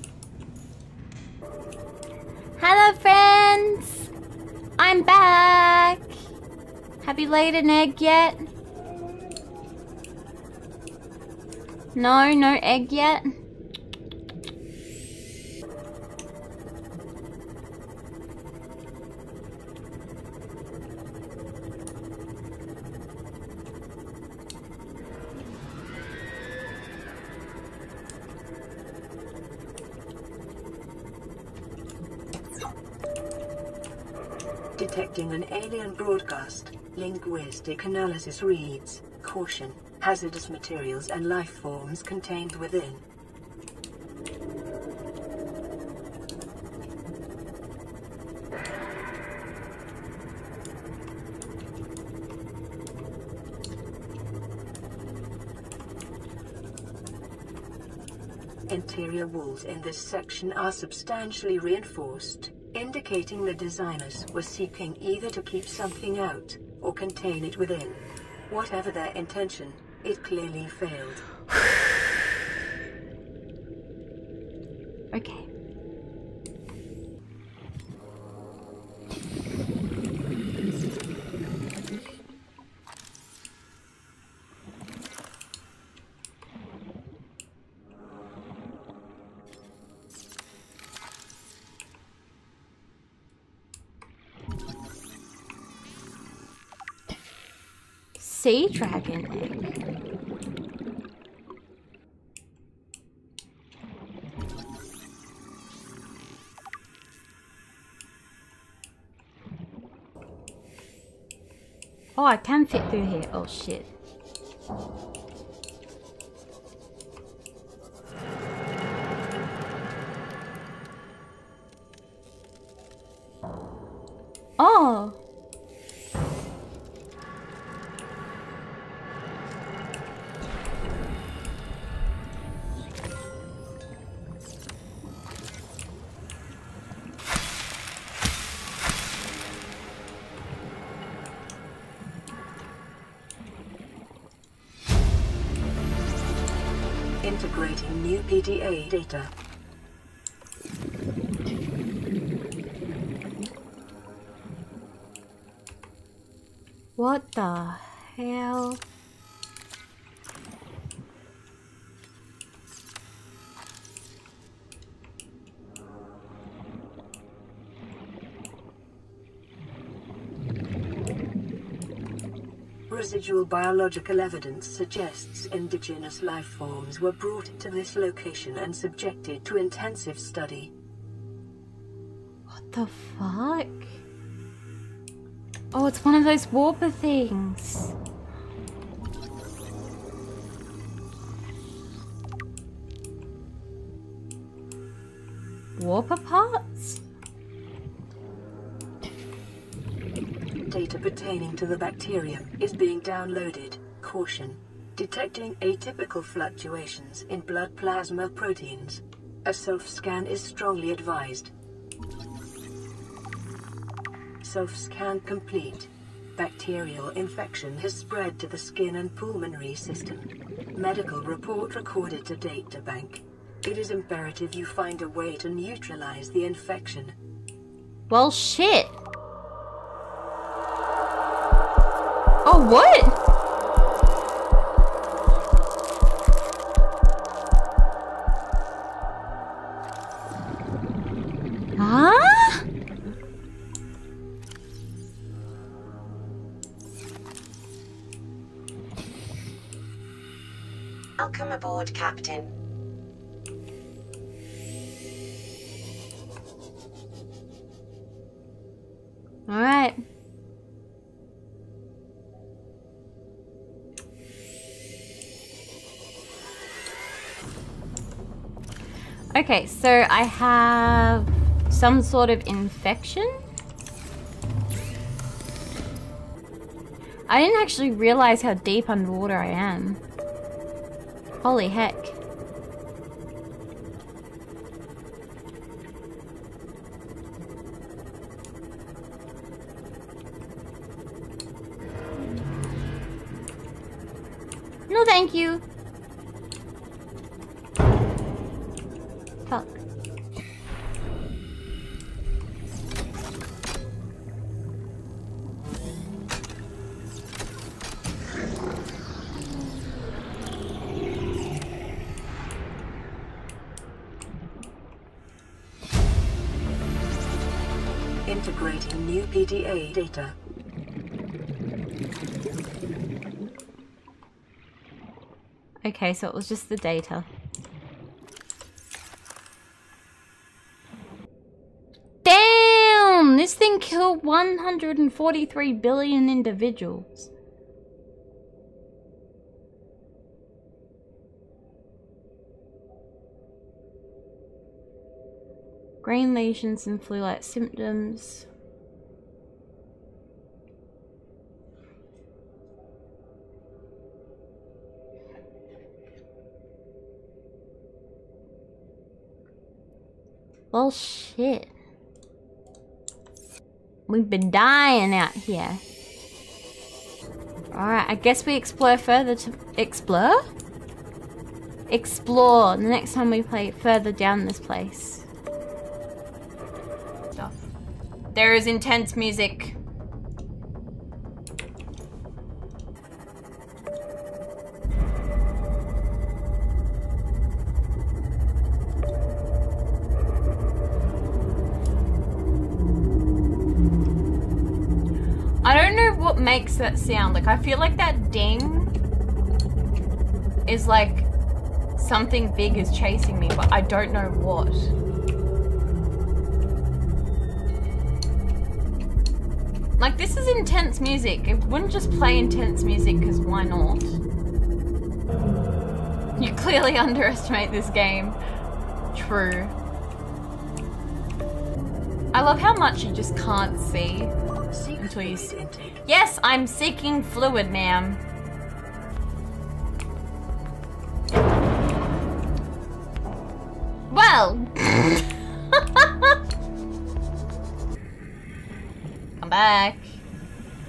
Hello, friends. I'm back! Have you laid an egg yet? No, no egg yet? Detecting an alien broadcast. Linguistic analysis reads, caution, hazardous materials and life forms contained within. Interior walls in this section are substantially reinforced, indicating the designers were seeking either to keep something out or contain it within. Whatever their intention, it clearly failed. Okay. Sea dragon egg. Oh, I can fit through here. Oh, shit. Oh! Integrating new P D A data. What the hell? Residual biological evidence suggests indigenous life forms were brought to this location and subjected to intensive study. What the fuck? Oh, it's one of those warper things. Warper parts? Data pertaining to the bacterium is being downloaded. Caution. Detecting atypical fluctuations in blood plasma proteins. A self-scan is strongly advised. Self-scan complete. Bacterial infection has spread to the skin and pulmonary system. Medical report recorded to data bank. It is imperative you find a way to neutralize the infection. Well, shit. Oh, what? Welcome aboard, Captain. All right. Okay, so I have some sort of infection. I didn't actually realize how deep underwater I am. Holy heck. No, thank you. Fuck. Integrating new P D A data. Okay, so it was just the data. Damn! This thing killed one hundred forty-three billion individuals. Grain lesions and flu-like symptoms. Well, shit. We've been dying out here. Alright, I guess we explore further to... Explore? Explore the next time we play further down this place. There is intense music. I don't know what makes that sound. Like, I feel like that ding is like something big is chasing me, but I don't know what. Like, this is intense music. It wouldn't just play intense music, because why not? You clearly underestimate this game. True. I love how much you just can't see until you see. Yes, I'm seeking fluid, ma'am. Well! Come back.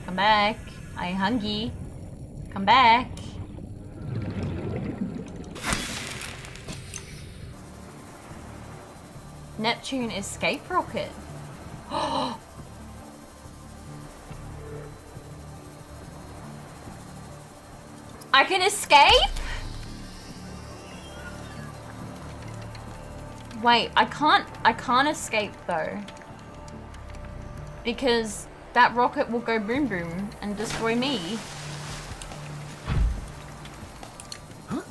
Come back. I'm hungry. Come back. Neptune escape rocket. Oh! I can escape? Wait, I can't, I can't escape though. Because that rocket will go boom boom and destroy me. Huh?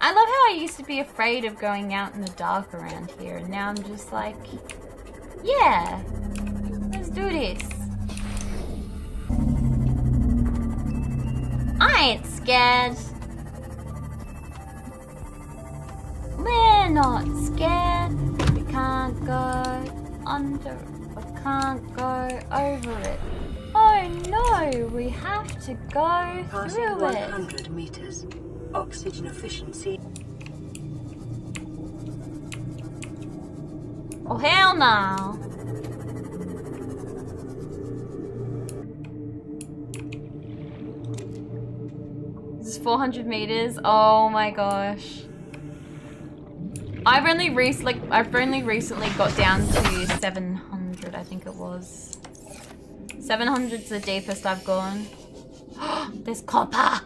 I love how I used to be afraid of going out in the dark around here, and now I'm just like, yeah, let's do this. I ain't scared. We're not scared. We can't go under. We can't go over it. Oh no, we have to go through it. one hundred meters. Oxygen efficiency. Oh hell no. This is four hundred meters. Oh my gosh. I've only recently, like, I've only recently got down to seven hundred, I think it was. seven hundred's the deepest I've gone. There's copper!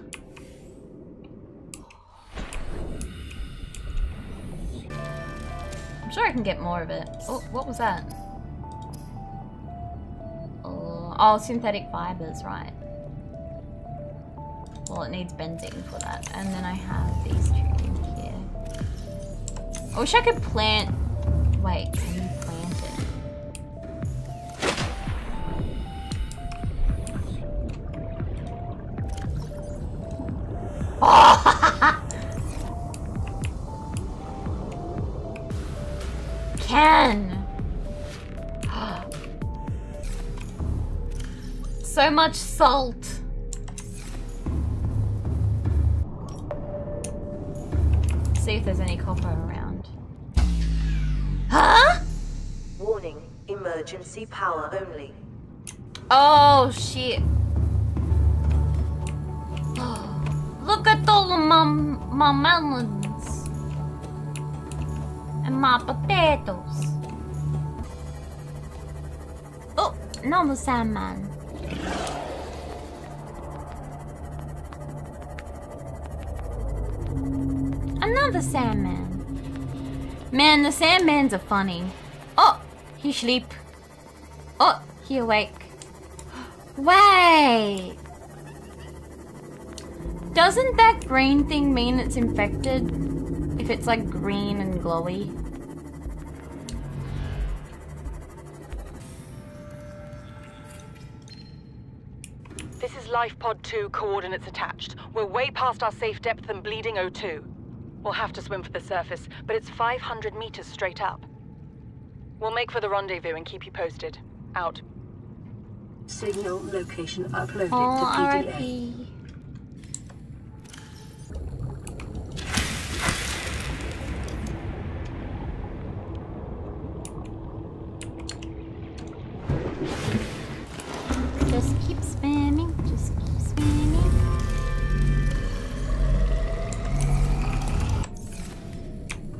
I'm sure I can get more of it. Oh, what was that? Oh, oh, synthetic fibers, right. Well, it needs bending for that. And then I have these two. I wish I could plant. Wait, can you plant it? Oh! Can! So much salt. Let's see if there's any copper around. Huh? Warning, emergency power only. Oh shit. Look at all of my, my melons. And my potatoes. Oh, normal salmon. Another salmon. Man, the Sandmans are funny. Oh, he sleep. Oh, he awake. Wait. Doesn't that green thing mean it's infected? If it's like green and glowy. This is Life Pod two, coordinates attached. We're way past our safe depth and bleeding O two. We'll have to swim for the surface, but it's five hundred meters straight up. We'll make for the rendezvous and keep you posted. Out. Signal location uploaded oh, to P D A.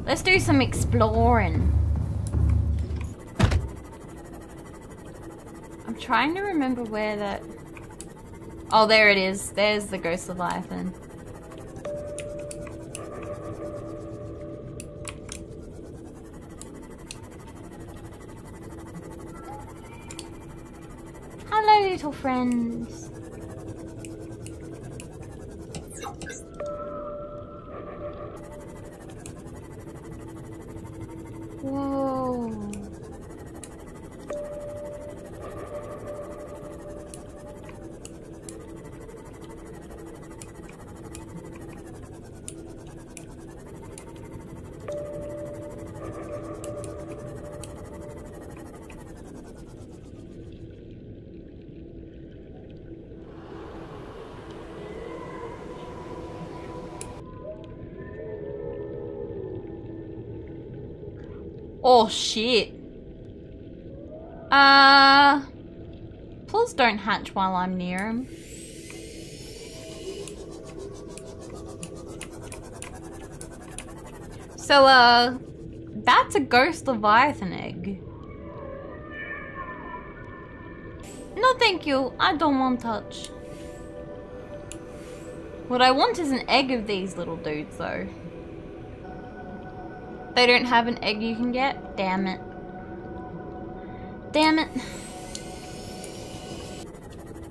Let's do some exploring. I'm trying to remember where that... Oh, there it is. There's the Ghost Leviathan. Hello, little friends. Whoa. Oh shit. Uh, please don't hatch while I'm near him. So, uh, that's a Ghost Leviathan egg. No thank you, I don't want touch. What I want is an egg of these little dudes though. They don't have an egg you can get? Damn it. Damn it.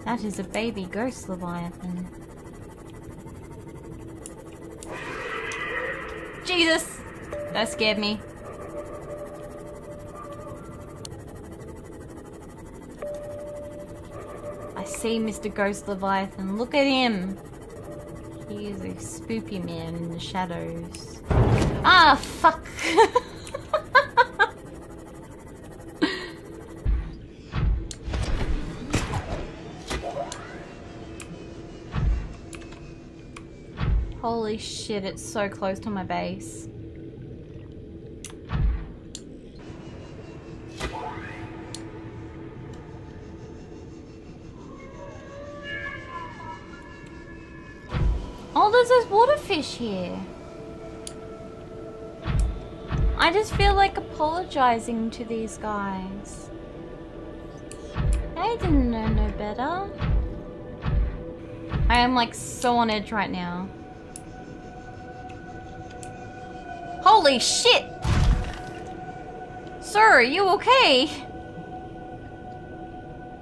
That is a baby Ghost Leviathan. Jesus! That scared me. I see Mister Ghost Leviathan. Look at him. He is a spoopy man in the shadows. Ah, fuck! Holy shit, it's so close to my base. Oh, there's this water fish here. I just feel like apologizing to these guys. I didn't know no better. I am like so on edge right now. Holy shit! Sir, are you okay?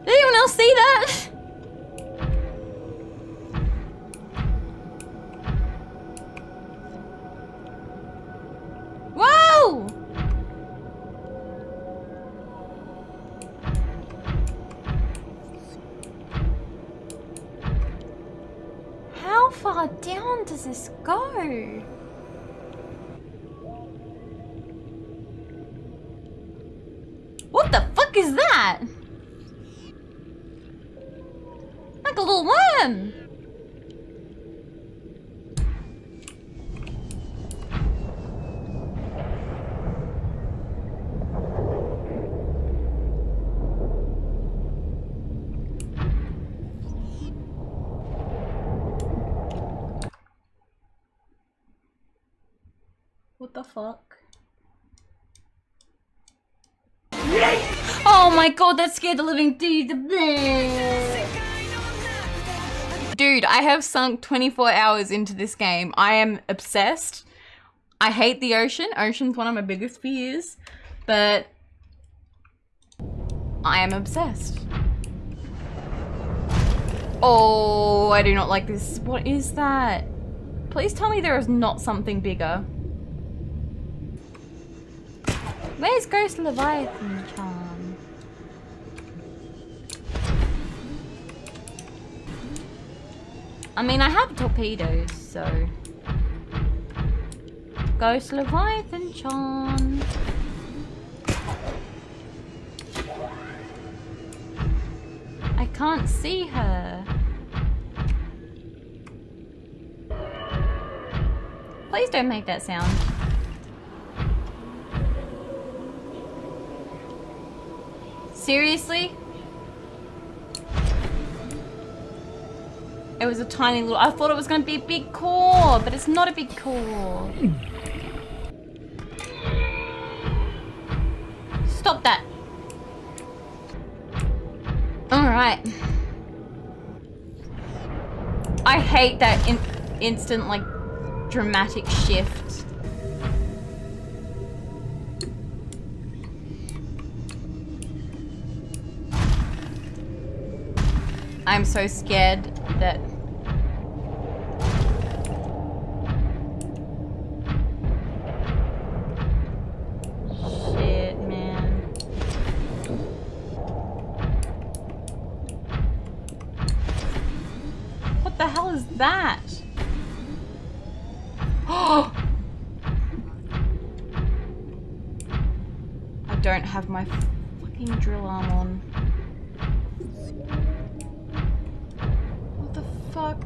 Did anyone else see that? Let's go. What the fuck is that? Like a little worm. Fuck. Oh my god, that scared the living dude. Dude, I have sunk twenty-four hours into this game. I am obsessed. I hate the ocean. Ocean's one of my biggest fears, but I am obsessed. Oh, I do not like this. What is that? Please tell me there is not something bigger. Where's Ghost Leviathan charm? I mean, I have torpedoes, so... Ghost Leviathan charm! I can't see her. Please don't make that sound. Seriously? It was a tiny little... I thought it was going to be a big core, but it's not a big core. Stop that. Alright. I hate that in instant, like, dramatic shift. I'm so scared that... Shit, man. What the hell is that? Oh! I don't have my fucking drill arm on. Fuck.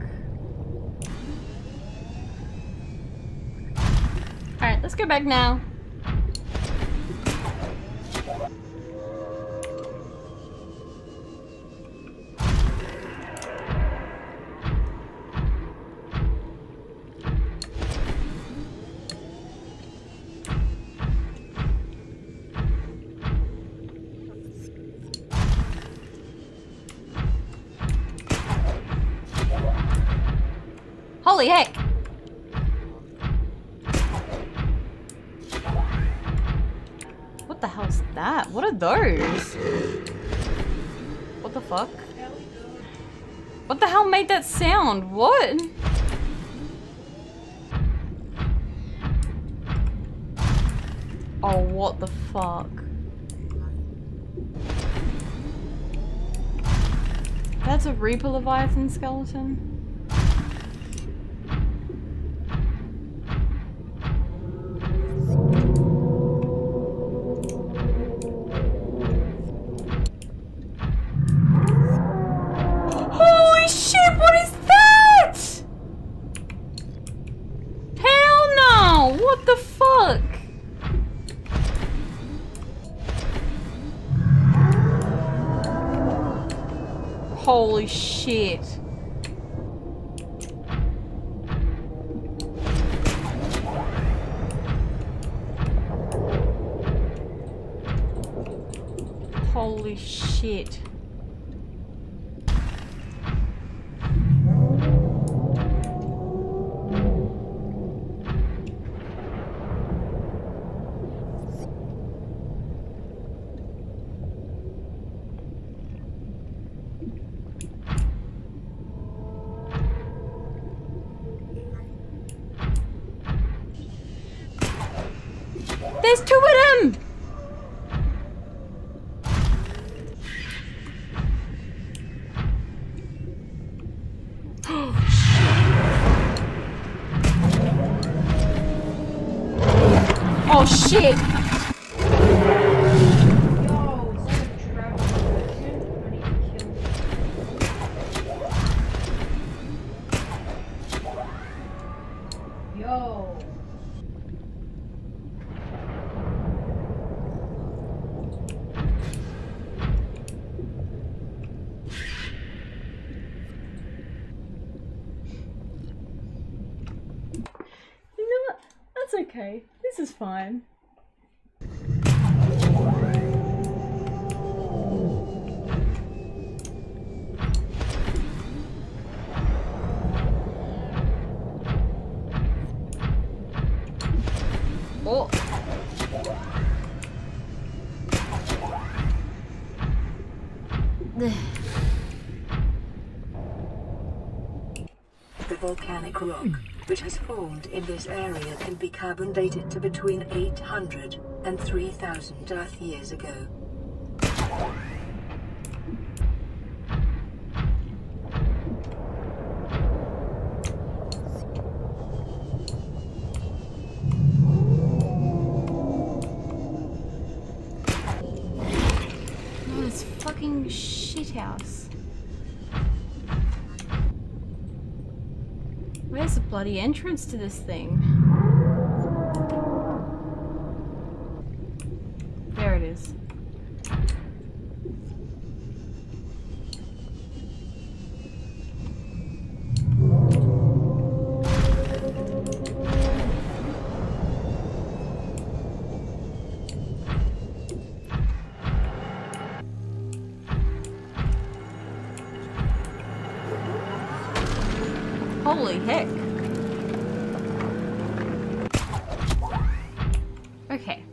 Alright, let's go back now. Holy heck! What the hell's that? What are those? What the fuck? What the hell made that sound? What? Oh, what the fuck? That's a Reaper Leviathan skeleton? Holy shit. Holy shit. There's two of them! Oh shit! Okay, this is fine. Oh. The volcanic rock which has formed in this area can be carbon dated to between eight hundred and three thousand Earth years ago. Oh, this fucking shithouse. Where's the bloody entrance to this thing? There it is. Holy heck. Okay.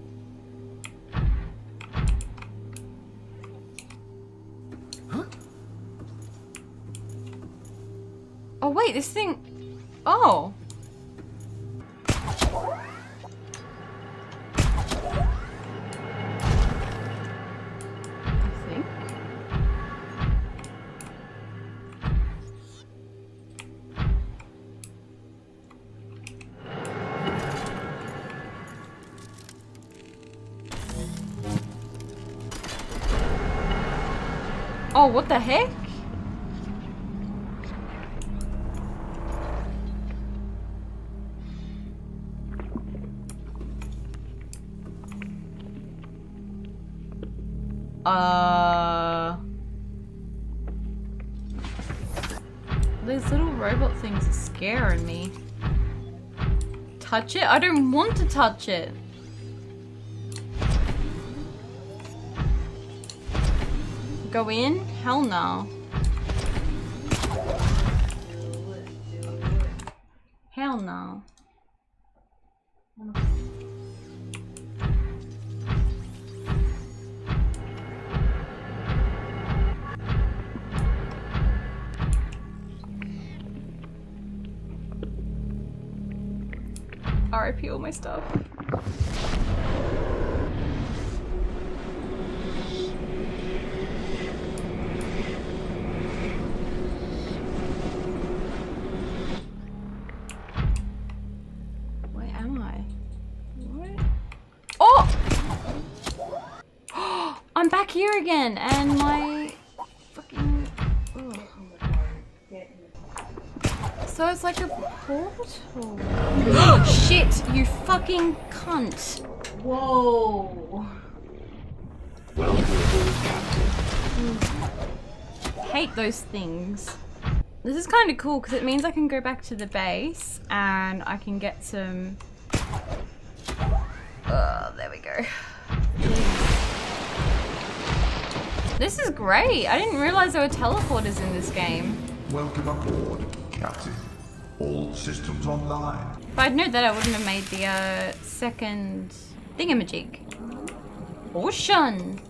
Huh? Oh wait, this thing... Oh! Oh, what the heck? Uh... These little robot things are scaring me. Touch it? I don't want to touch it. Go in? Hell no. Hell no. R I P all my stuff. Where am I? What? Oh! I'm back here again, and my fucking. Ugh. So it's like a portal. Shit, you fucking cunt. Whoa. Welcome, Captain. Hate those things. This is kind of cool because it means I can go back to the base and I can get some... Oh, there we go. This is great. I didn't realize there were teleporters in this game. Welcome aboard, Captain. All systems online. If I'd known that, I wouldn't have made the uh, second thingamajig. Ocean!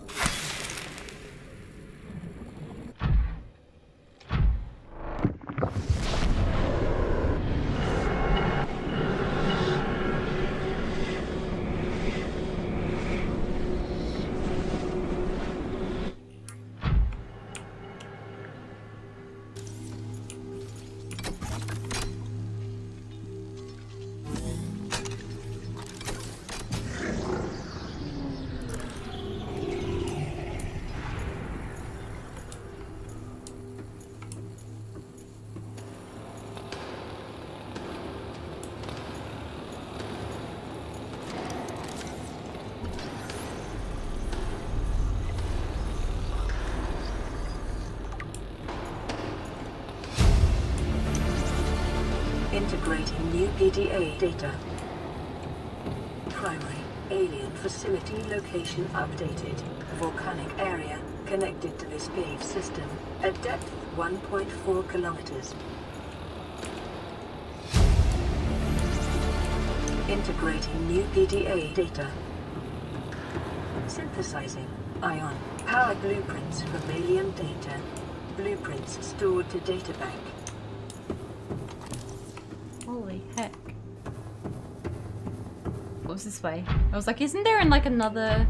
Integrating new P D A data. Primary alien facility location updated. Volcanic area connected to this cave system at depth one point four kilometers. Integrating new P D A data. Synthesizing ion power blueprints from alien data. Blueprints stored to databank. This way. I was like, isn't there in like another...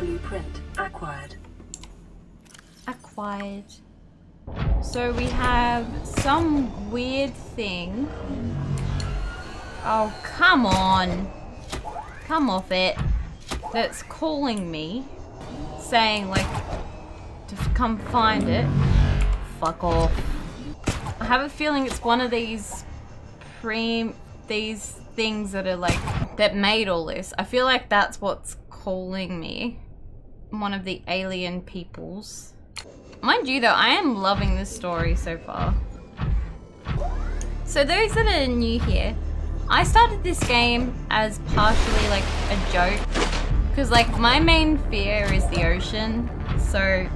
Blueprint acquired. Acquired. So we have some weird thing. Oh, come on. Come off it. That's calling me. Saying, like, to come find it. Fuck off. I have a feeling it's one of these pre- these things that are like, that made all this. I feel like that's what's calling me. One of the alien peoples. Mind you though, I am loving this story so far. So those that are new here, I started this game as partially like a joke, because like my main fear is the ocean, so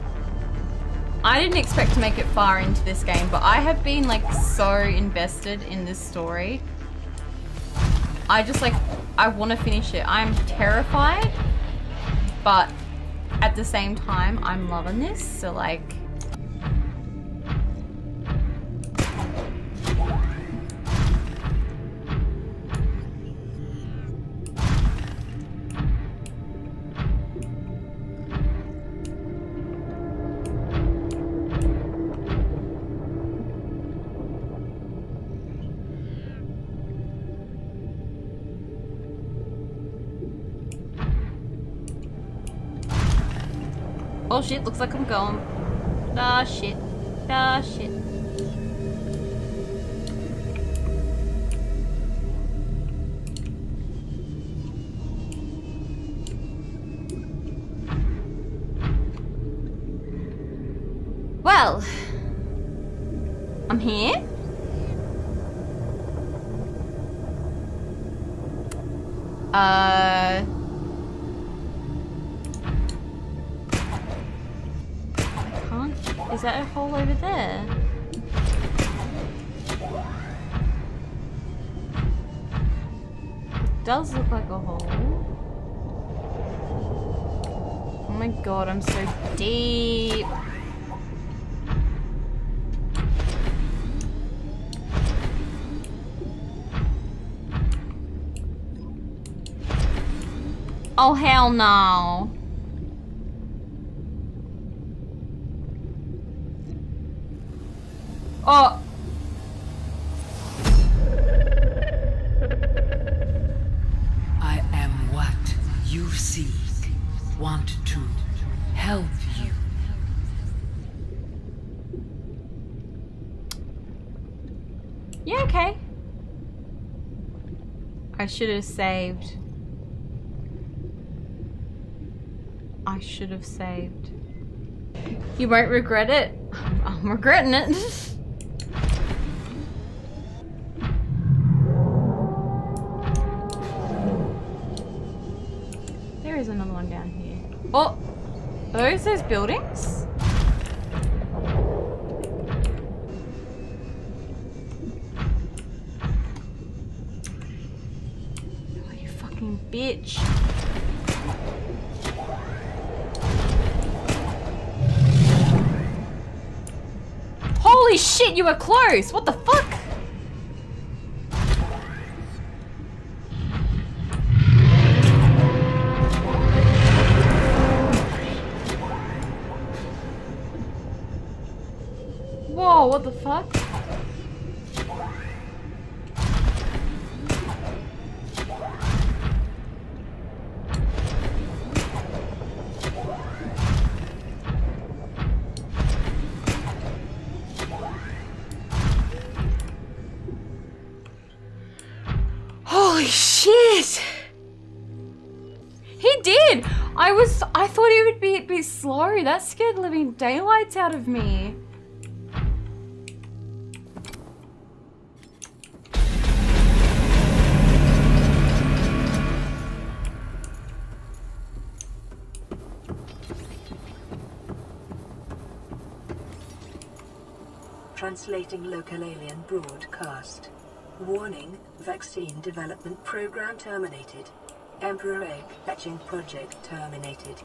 I didn't expect to make it far into this game, but I have been like so invested in this story. I just like, I want to finish it. I'm terrified, but at the same time, I'm loving this, so like... Oh shit, looks like I'm going. Ah shit. Ah shit. Well, I'm here. Uh... I can't... Is that a hole over there? It does look like a hole. Oh my god, I'm so deep. Oh, hell no. Oh. I am what you seek, want to help you. Yeah, okay. I should have saved. I should have saved. You won't regret it. I'm regretting it. There is another one down here. Oh, are those those buildings? Oh, you fucking bitch. Holy shit, you were close! What the fuck? Whoa, what the fuck? Slow, that scared living daylights out of me. Translating local alien broadcast. Warning, vaccine development program terminated. Emperor Egg hatching project terminated.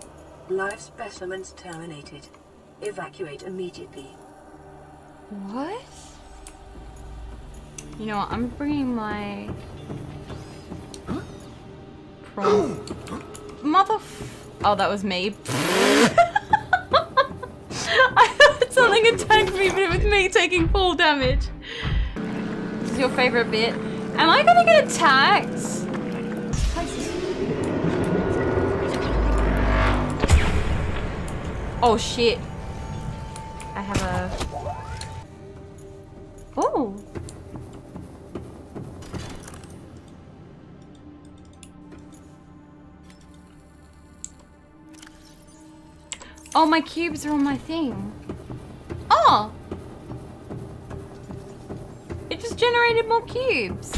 Live specimens terminated. Evacuate immediately. What? You know what? I'm bringing my... Huh? Prawn... Motherf... Oh, that was me. I thought something attacked me, but it was me taking full damage. This is your favorite bit. Am I gonna get attacked? Oh shit. I have a... Oh! Oh, my cubes are on my thing. Oh! It just generated more cubes.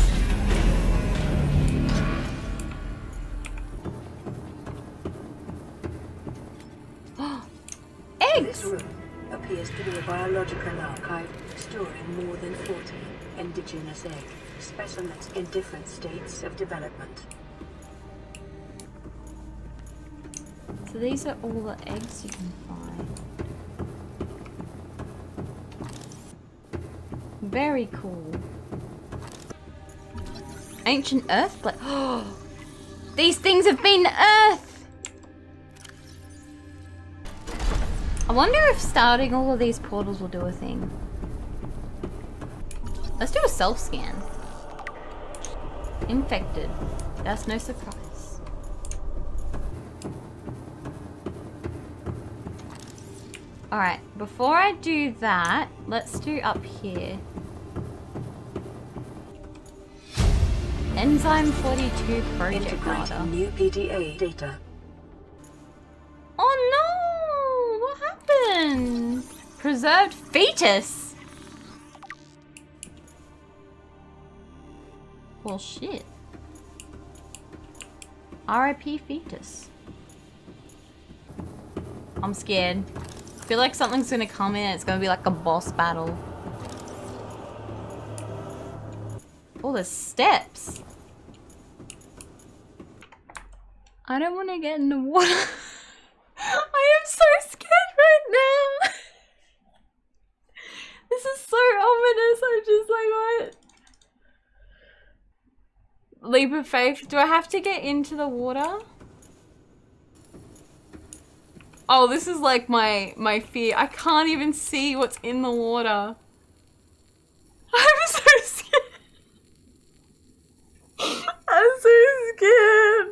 This room appears to be a biological archive storing more than forty indigenous egg specimens in different states of development. So these are all the eggs you can find. Very cool. Ancient Earth, like oh, these things have been Earth. I wonder if starting all of these portals will do a thing. Let's do a self-scan. Infected. That's no surprise. Alright, before I do that, let's do up here. Enzyme forty-two project Integrate data. New P D A data. Oh no! What happened? Preserved fetus! Well, shit. R I P fetus. I'm scared. I feel like something's gonna come in and it's gonna be like a boss battle. Oh, there's steps! I don't want to get in the water. I am so scared right now! This is so ominous, I'm just like, what? Leap of faith. Do I have to get into the water? Oh, this is like my, my fear. I can't even see what's in the water. I'm so scared. I'm so scared.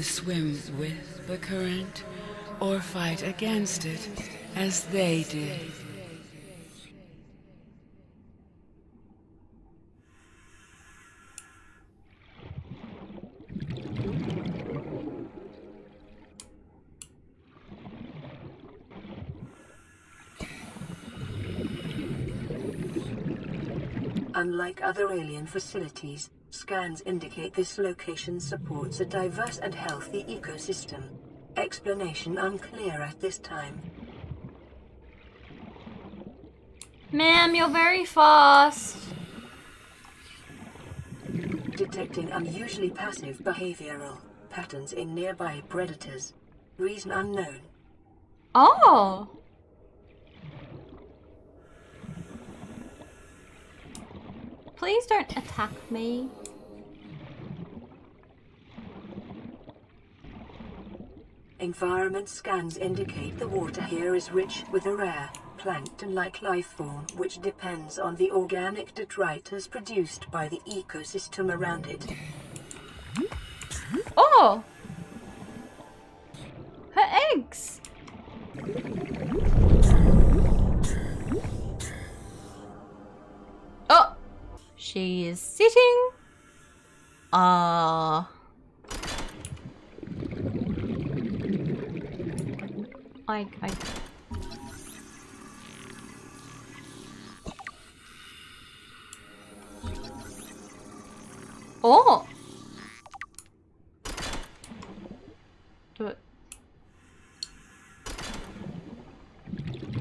Swim with the current or fight against it as they did. Unlike other alien facilities, scans indicate this location supports a diverse and healthy ecosystem. Explanation unclear at this time. Ma'am, you're very fast. Detecting unusually passive behavioral patterns in nearby predators. Reason unknown. Oh! Please don't attack me. Environment scans indicate the water here is rich with a rare, plankton-like life form which depends on the organic detritus produced by the ecosystem around it. Oh! Her eggs! Oh! She is sitting. Ah. Uh, I, I. Oh. Do it. Do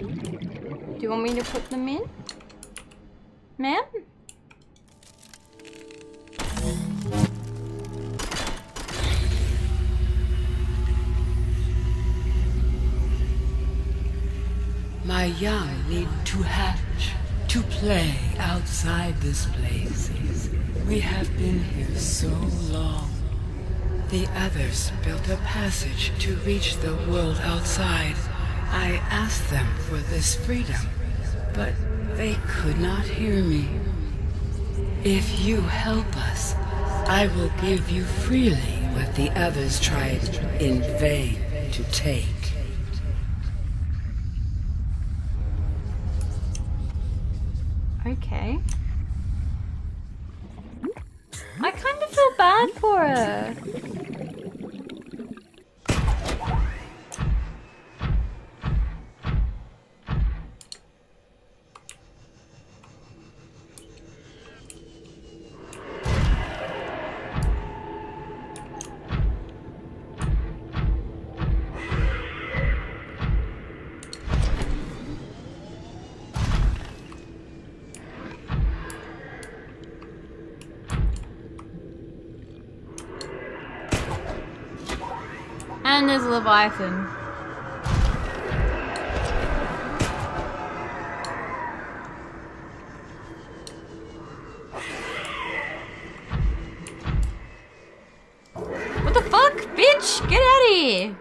you want me to put them in, ma'am? My young need to hatch, to play outside this place. We have been here so long. The others built a passage to reach the world outside. I asked them for this freedom, but they could not hear me. If you help us, I will give you freely what the others tried in vain to take. Okay. I kind of feel bad for her. And there's Leviathan. What the fuck, bitch? Get out of here!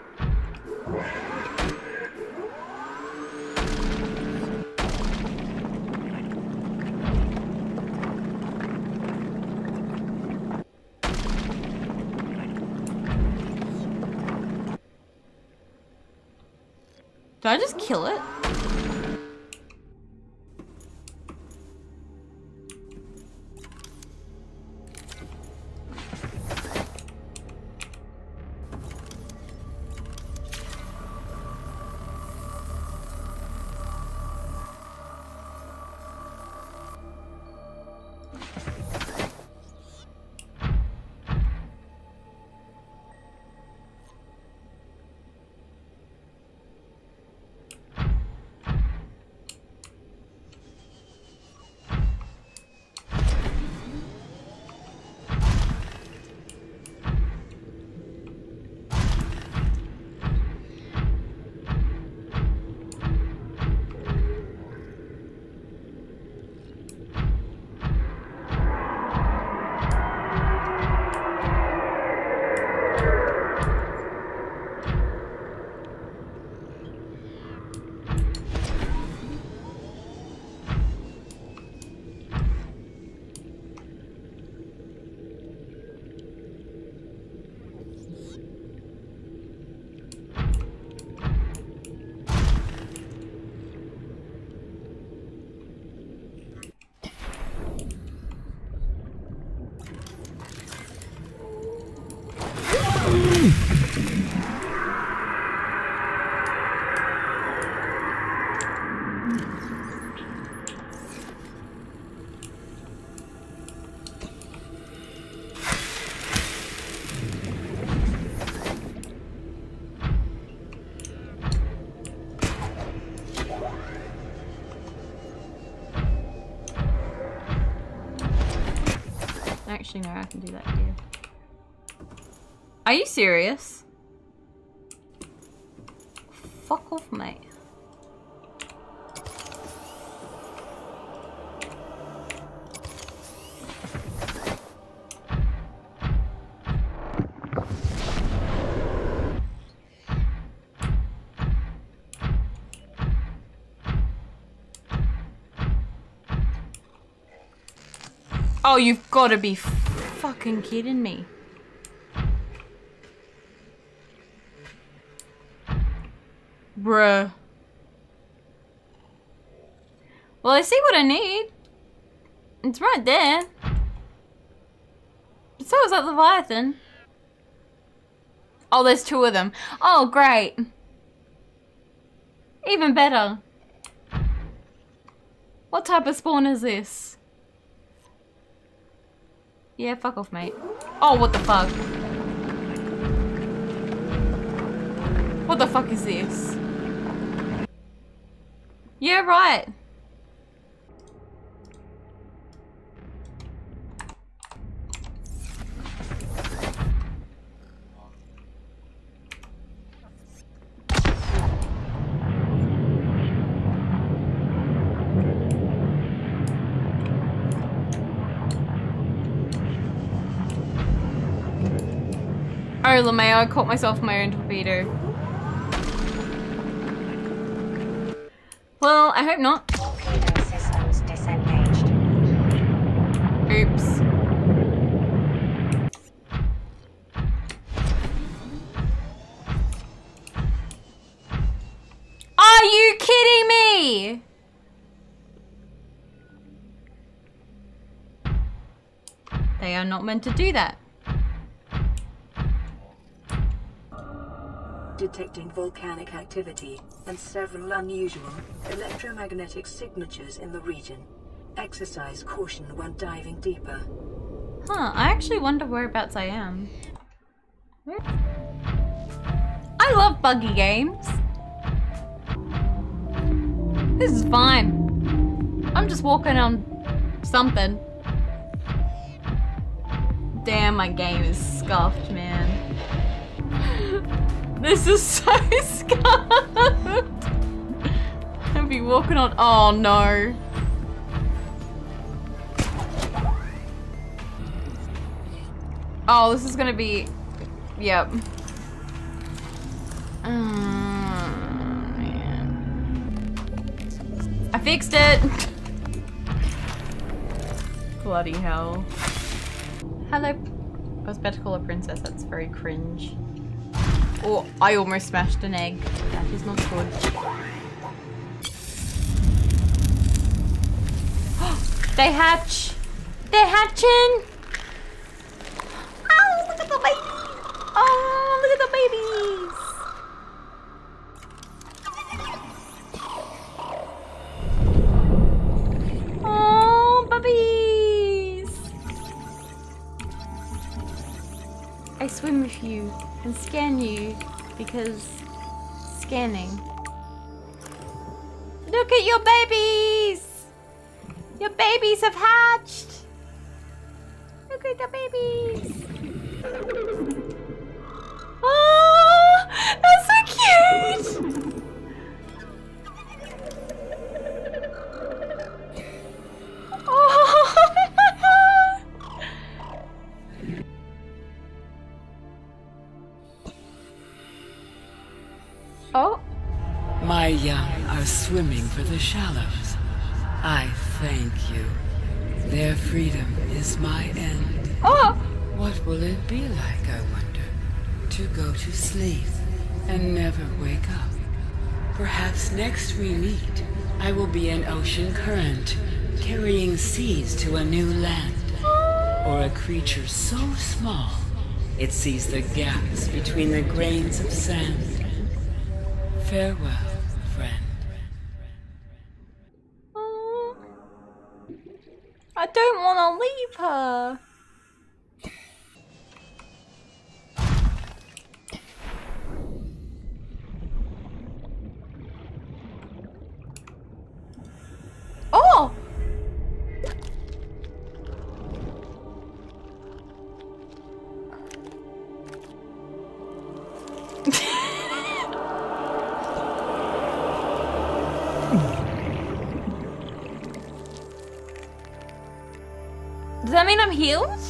Did I just kill it? Actually, no, I can do that here. Are you serious? Fuck off, mate. Oh, you've got to be fucking kidding me. Bruh. Well, I see what I need. It's right there. But so is that Leviathan. Oh, there's two of them. Oh, great. Even better. What type of spawn is this? Yeah, fuck off, mate. Oh, what the fuck? What the fuck is this? Yeah, right. Oh, LMAO, I caught myself in my own torpedo. Well, I hope not. Torpedo systems disengaged. Oops. Are you kidding me? They are not meant to do that. Detecting volcanic activity and several unusual electromagnetic signatures in the region. Exercise caution when diving deeper. Huh, I actually wonder whereabouts I am. I love buggy games. This is fine. I'm just walking on something. Damn, my game is scuffed, man. This is so scarred. I'll be walking on. Oh no. Oh, this is gonna be. Yep. Oh, man. I fixed it. Bloody hell. Hello. I was about to call her princess. That's very cringe. Oh, I almost smashed an egg. That is not good. They hatch! They're hatching! Oh, look at the babies! Oh, look at the babies! Oh, babies! I swim with you. And scan you because scanning. Look at your babies! Your babies have hatched! Look at the babies! Oh, that's so cute! Oh! Oh. My young are swimming for the shallows. I thank you. Their freedom is my end. Oh. What will it be like, I wonder, to go to sleep and never wake up? Perhaps next we meet, I will be an ocean current, carrying seas to a new land. Or a creature so small, it sees the gaps between the grains of sand. Farewell, friend. Oh, I don't want to leave her. Oh! Does that mean I'm healed?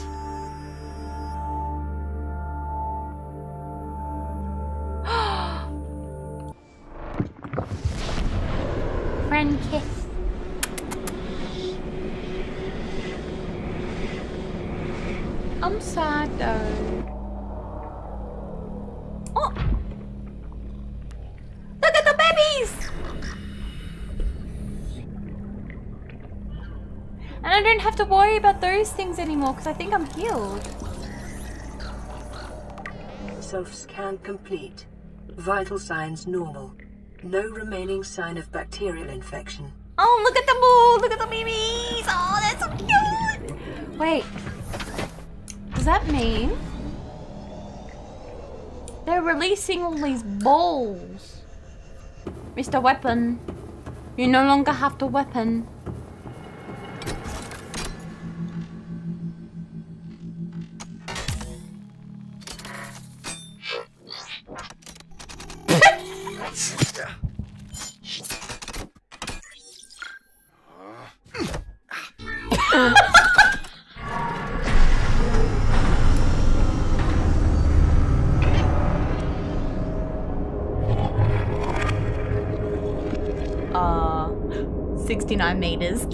Friend kiss. I'm sad though. Oh! Look at the babies! And I don't have to worry about those things anymore because I think I'm healed. Self scan complete. Vital signs normal. No remaining sign of bacterial infection. Oh, look at them all! Look at the babies! Oh, that's so cute! Wait. Does that mean they're releasing all these balls? Mister Weapon, you no longer have the weapon. sixty-nine meters.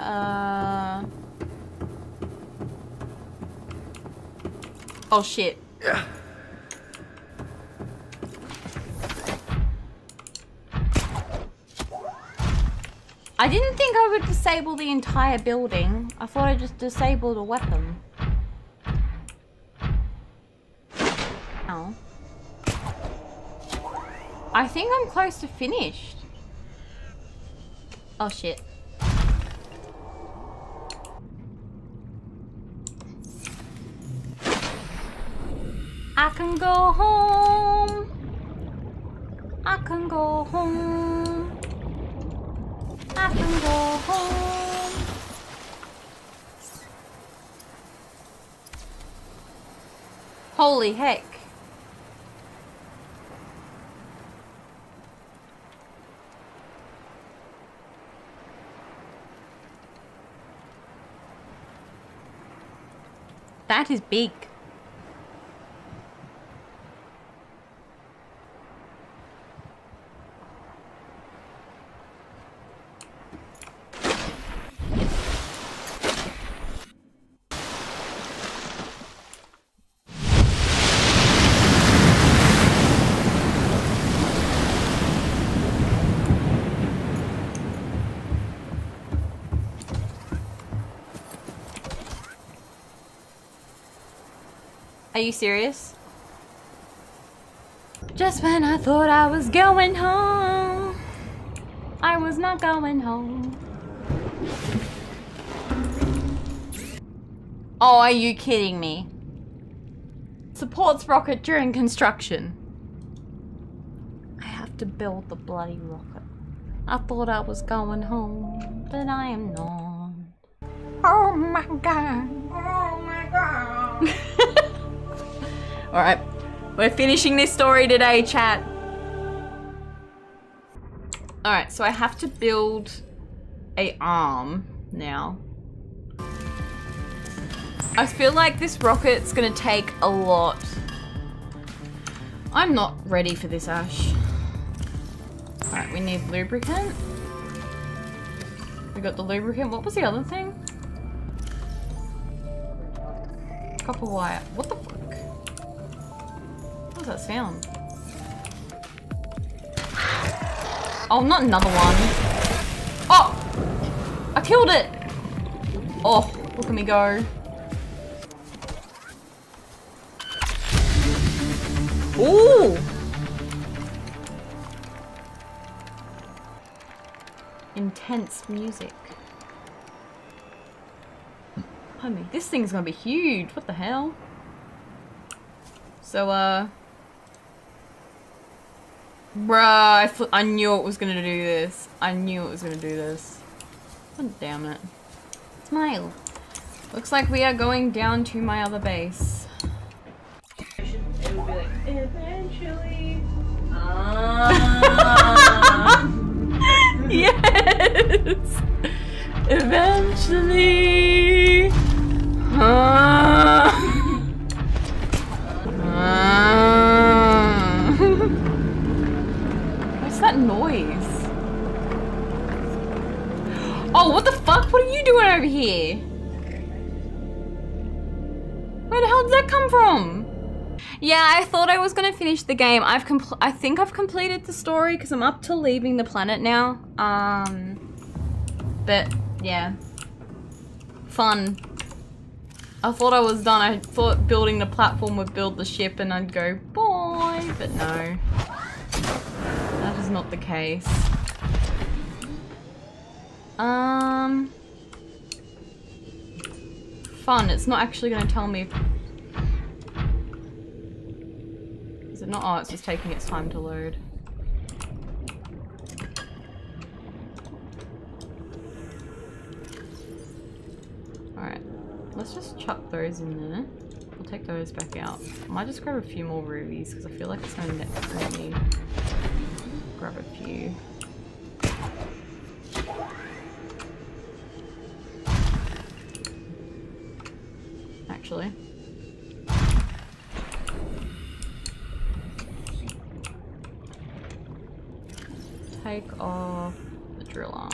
uh... Oh shit. I didn't think I would disable the entire building. I thought I just disabled a weapon. Ow. I think I'm close to finished. Oh shit. I can go home. I can go home. I can go home. Holy heck. That is big. Are you serious? Just when I thought I was going home, I was not going home. Oh, are you kidding me? Supports rocket during construction. I have to build the bloody rocket. I thought I was going home, but I am not. Oh my god. Oh my god. Alright, we're finishing this story today, chat. Alright, so I have to build a arm now. I feel like this rocket's gonna take a lot. I'm not ready for this, Ash. Alright, we need lubricant. We got the lubricant. What was the other thing? Copper wire. What the fuck? That sound? Oh, not another one. Oh! I killed it! Oh, look at me go. Ooh! Intense music. Homie, this thing's gonna be huge. What the hell? So, uh... Bruh, I, fl I knew it was gonna do this. I knew it was gonna do this. God damn it. Smile. Looks like we are going down to my other base. It would be like, eventually. Uh... yes! Eventually. Uh... What's that noise? Oh, what the fuck? What are you doing over here? Where the hell did that come from? Yeah, I thought I was gonna finish the game. I've compl- I think I've completed the story because I'm up to leaving the planet now. Um, but yeah, fun. I thought I was done. I thought building the platform would build the ship and I'd go, bye, but no. That is not the case. Um... Fun, it's not actually gonna tell me... If... Is it not? Oh, it's just taking its time to load. Alright. Let's just chuck those in there. We'll take those back out. I might just grab a few more rubies because I feel like it's no net for me. Grab a few. Actually. Take off the drill arm.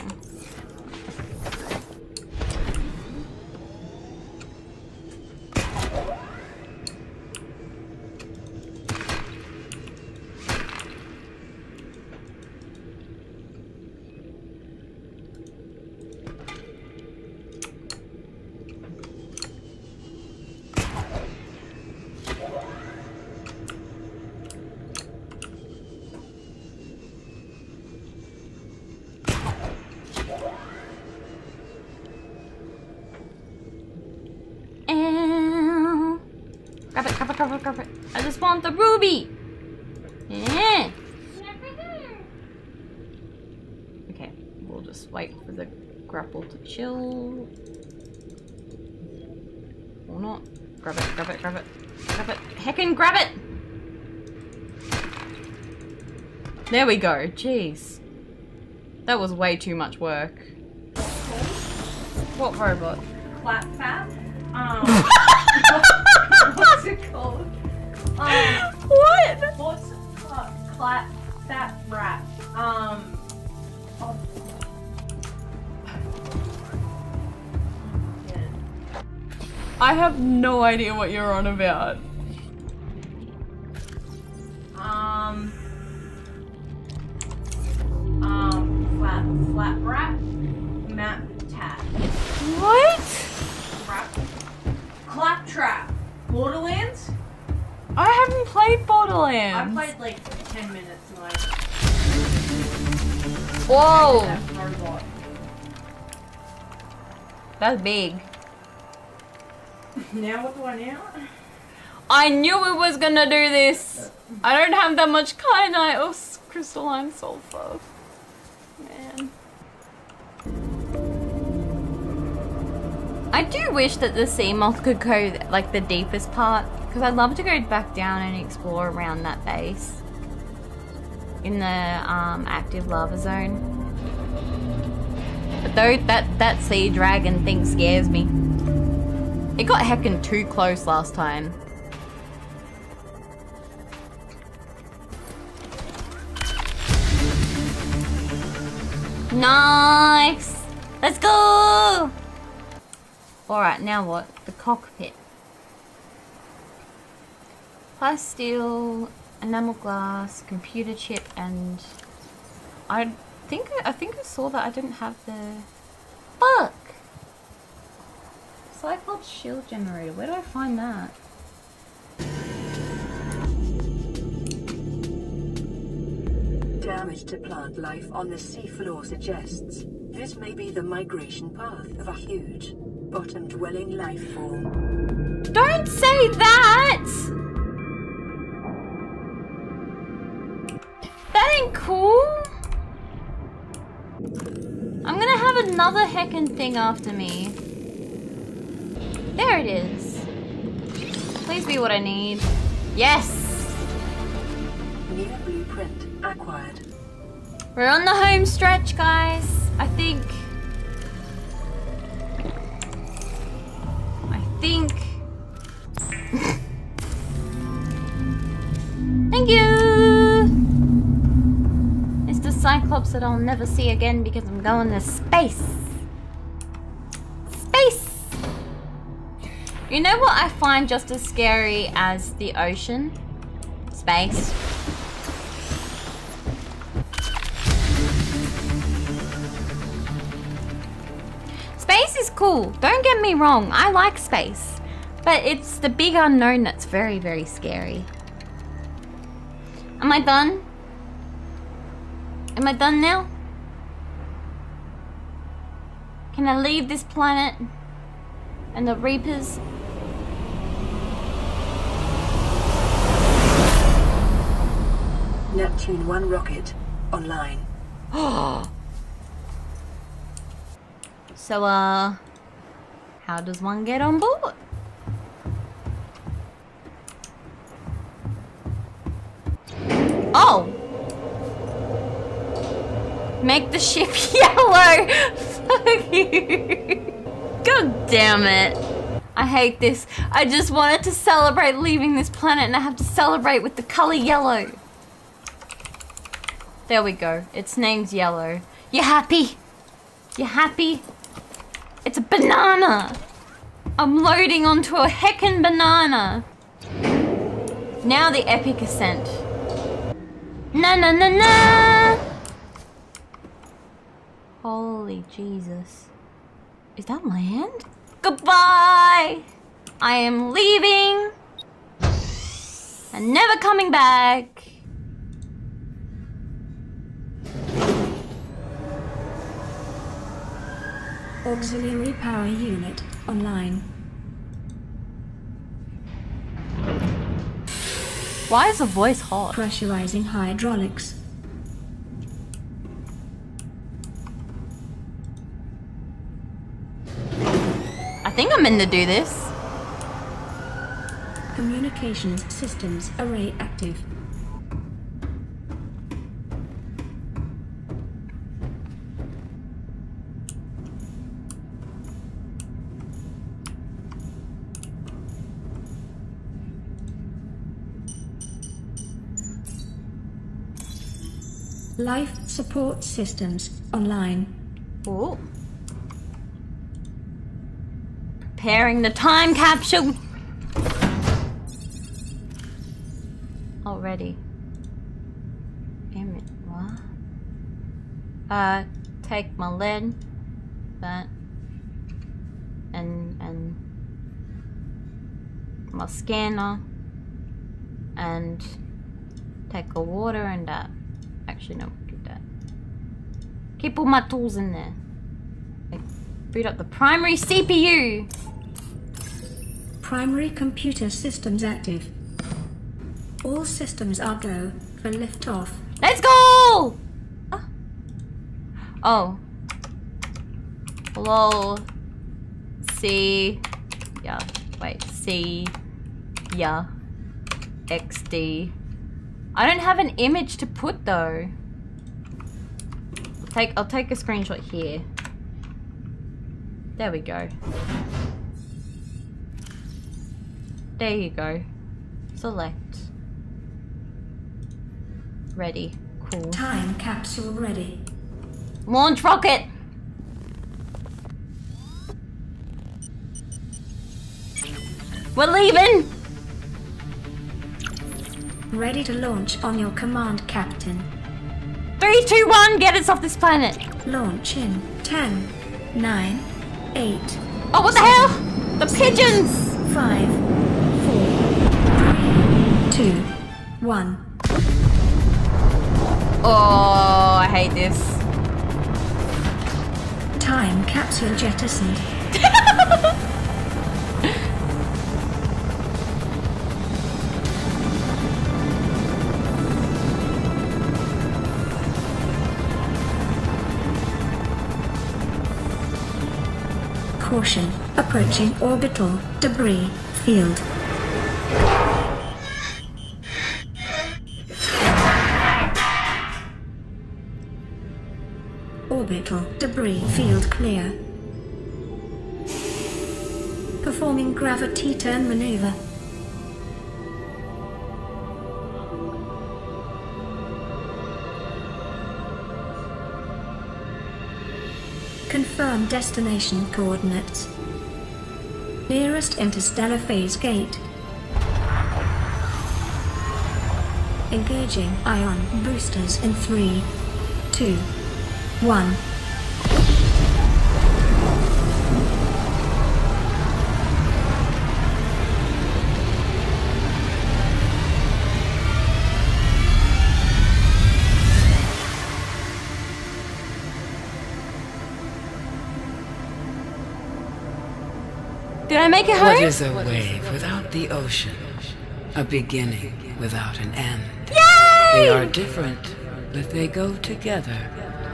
carpet, carpet, carpet. I just want the ruby. Yeah. Okay, we'll just wait for the grapple to chill. Or not. Grab it, grab it, grab it, grab it. Heckin' grab it! There we go, jeez. That was way too much work. What robot? Clap fat? Um. What's it called? Um. What? What's it called? Clap fat rat. Um. Oh. I have no idea what you're on about. Um. Um. Flap, flap wrap. Map tat. What? Wrap. Clap trap. Borderlands? I haven't played Borderlands. I played like ten minutes and like. Whoa. That robot. That's big. Now what do I now? I knew it was gonna do this! I don't have that much kyanite or crystalline sulfur. Man. I do wish that the Seamoth could go like the deepest part, because I'd love to go back down and explore around that base. In the um, active lava zone. But though that, that sea dragon thing scares me. It got heckin' too close last time. Nice! Let's go! Alright, now what? The cockpit. Plus steel, enamel glass, computer chip, and... I think I think I saw that I didn't have the... Fuck! Cyclops shield generator, where do I find that? Damage to plant life on the seafloor suggests this may be the migration path of a huge, bottom-dwelling life form. Don't say that! That ain't cool! I'm gonna have another heckin' thing after me. There it is. Please be what I need. Yes! New blueprint acquired. We're on the home stretch, guys. I think... I think... Thank you! It's the Cyclops that I'll never see again because I'm going to space. You know what I find just as scary as the ocean? Space. Space is cool, don't get me wrong, I like space. But it's the big unknown that's very, very scary. Am I done? Am I done now? Can I leave this planet and the Reapers? Neptune one rocket online. So, uh, how does one get on board? Oh! Make the ship yellow! Fuck you! God damn it. I hate this. I just wanted to celebrate leaving this planet and I have to celebrate with the color yellow. There we go. Its name's Yellow. You happy? You happy? It's a banana! I'm loading onto a heckin' banana! Now the epic ascent. Na na na na! Holy Jesus. Is that land? Goodbye! I am leaving! And never coming back! Auxiliary power unit online. Why is the voice hot? Pressurizing hydraulics. I think I'm in to do this. Communications systems array active. Life support systems online. Oh. Preparing the time capsule. Already. Damn it, what? Uh, take my lid. That. And, and. My scanner. And. Take a water and that. Actually, no, do that. Keep all my tools in there. I boot up the primary C P U. Primary computer systems active. All systems are go for liftoff. Let's go! Ah. Oh. Lol. C. Yeah. Wait. C. Yeah. X D. I don't have an image to put though. I'll take I'll take a screenshot here. There we go. There you go. Select. Ready. Cool. Time capsule ready. Launch rocket. We're leaving. Ready to launch on your command, Captain. Three, two, one, get us off this planet. Launch in ten, nine, eight. Oh, what seven, the hell? The six, pigeons. Five, four, three, two, one. Oh, I hate this. Time capsule jettisoned. Caution, approaching orbital debris field. Orbital debris field clear. Performing gravity turn maneuver. Confirm destination coordinates. Nearest interstellar phase gate. Engaging ion boosters in three, two, one. Did I make it home? What is a wave without the ocean? A beginning without an end. Yay! They are different, but they go together.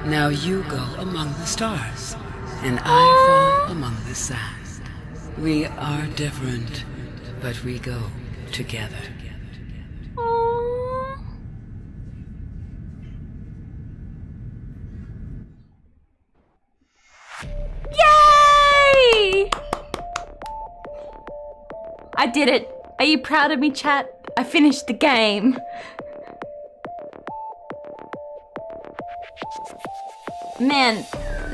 Now you go among the stars, and I fall among the sand. We are different, but we go together. Aww. Yay! I did it. Are you proud of me, chat? I finished the game. Man,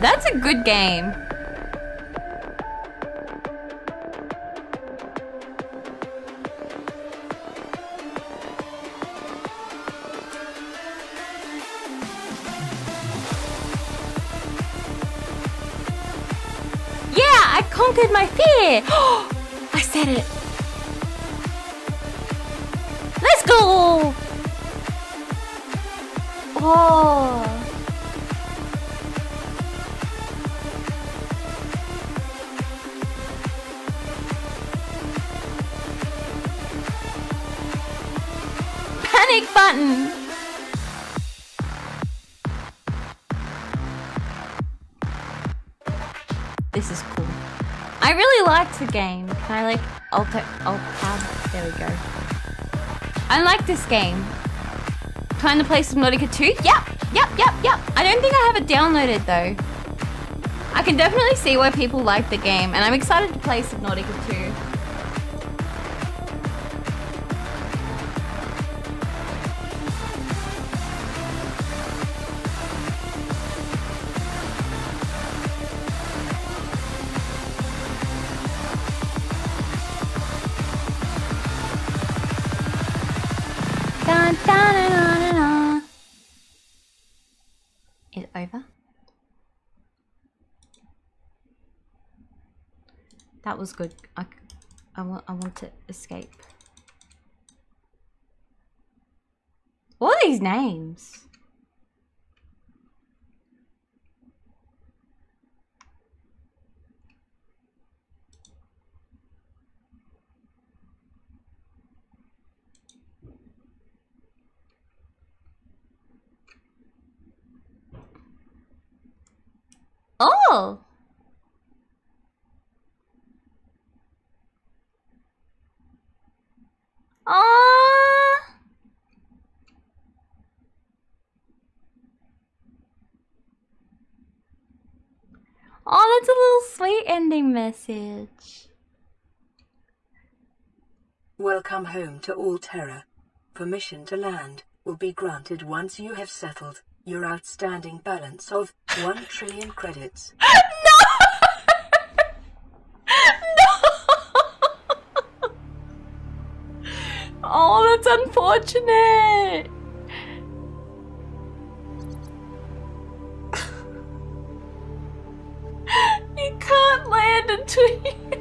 that's a good game. Yeah, I conquered my fear. I said it. Let's go. Oh. panic button. This is cool. I really liked the game. Can I like alter alt tab? There we go. I like this game. Trying to play Subnautica two? Yep, yep, yep, yep. I don't think I have it downloaded though. I can definitely see why people like the game, and I'm excited to play Subnautica two. That was good. I, I, want, I want to escape. All these names. Oh! Oh, oh, that's a little sweet ending message. Welcome home to all Terra. Permission to land will be granted once you have settled your outstanding balance of one trillion credits. Oh, that's unfortunate. You can't land until you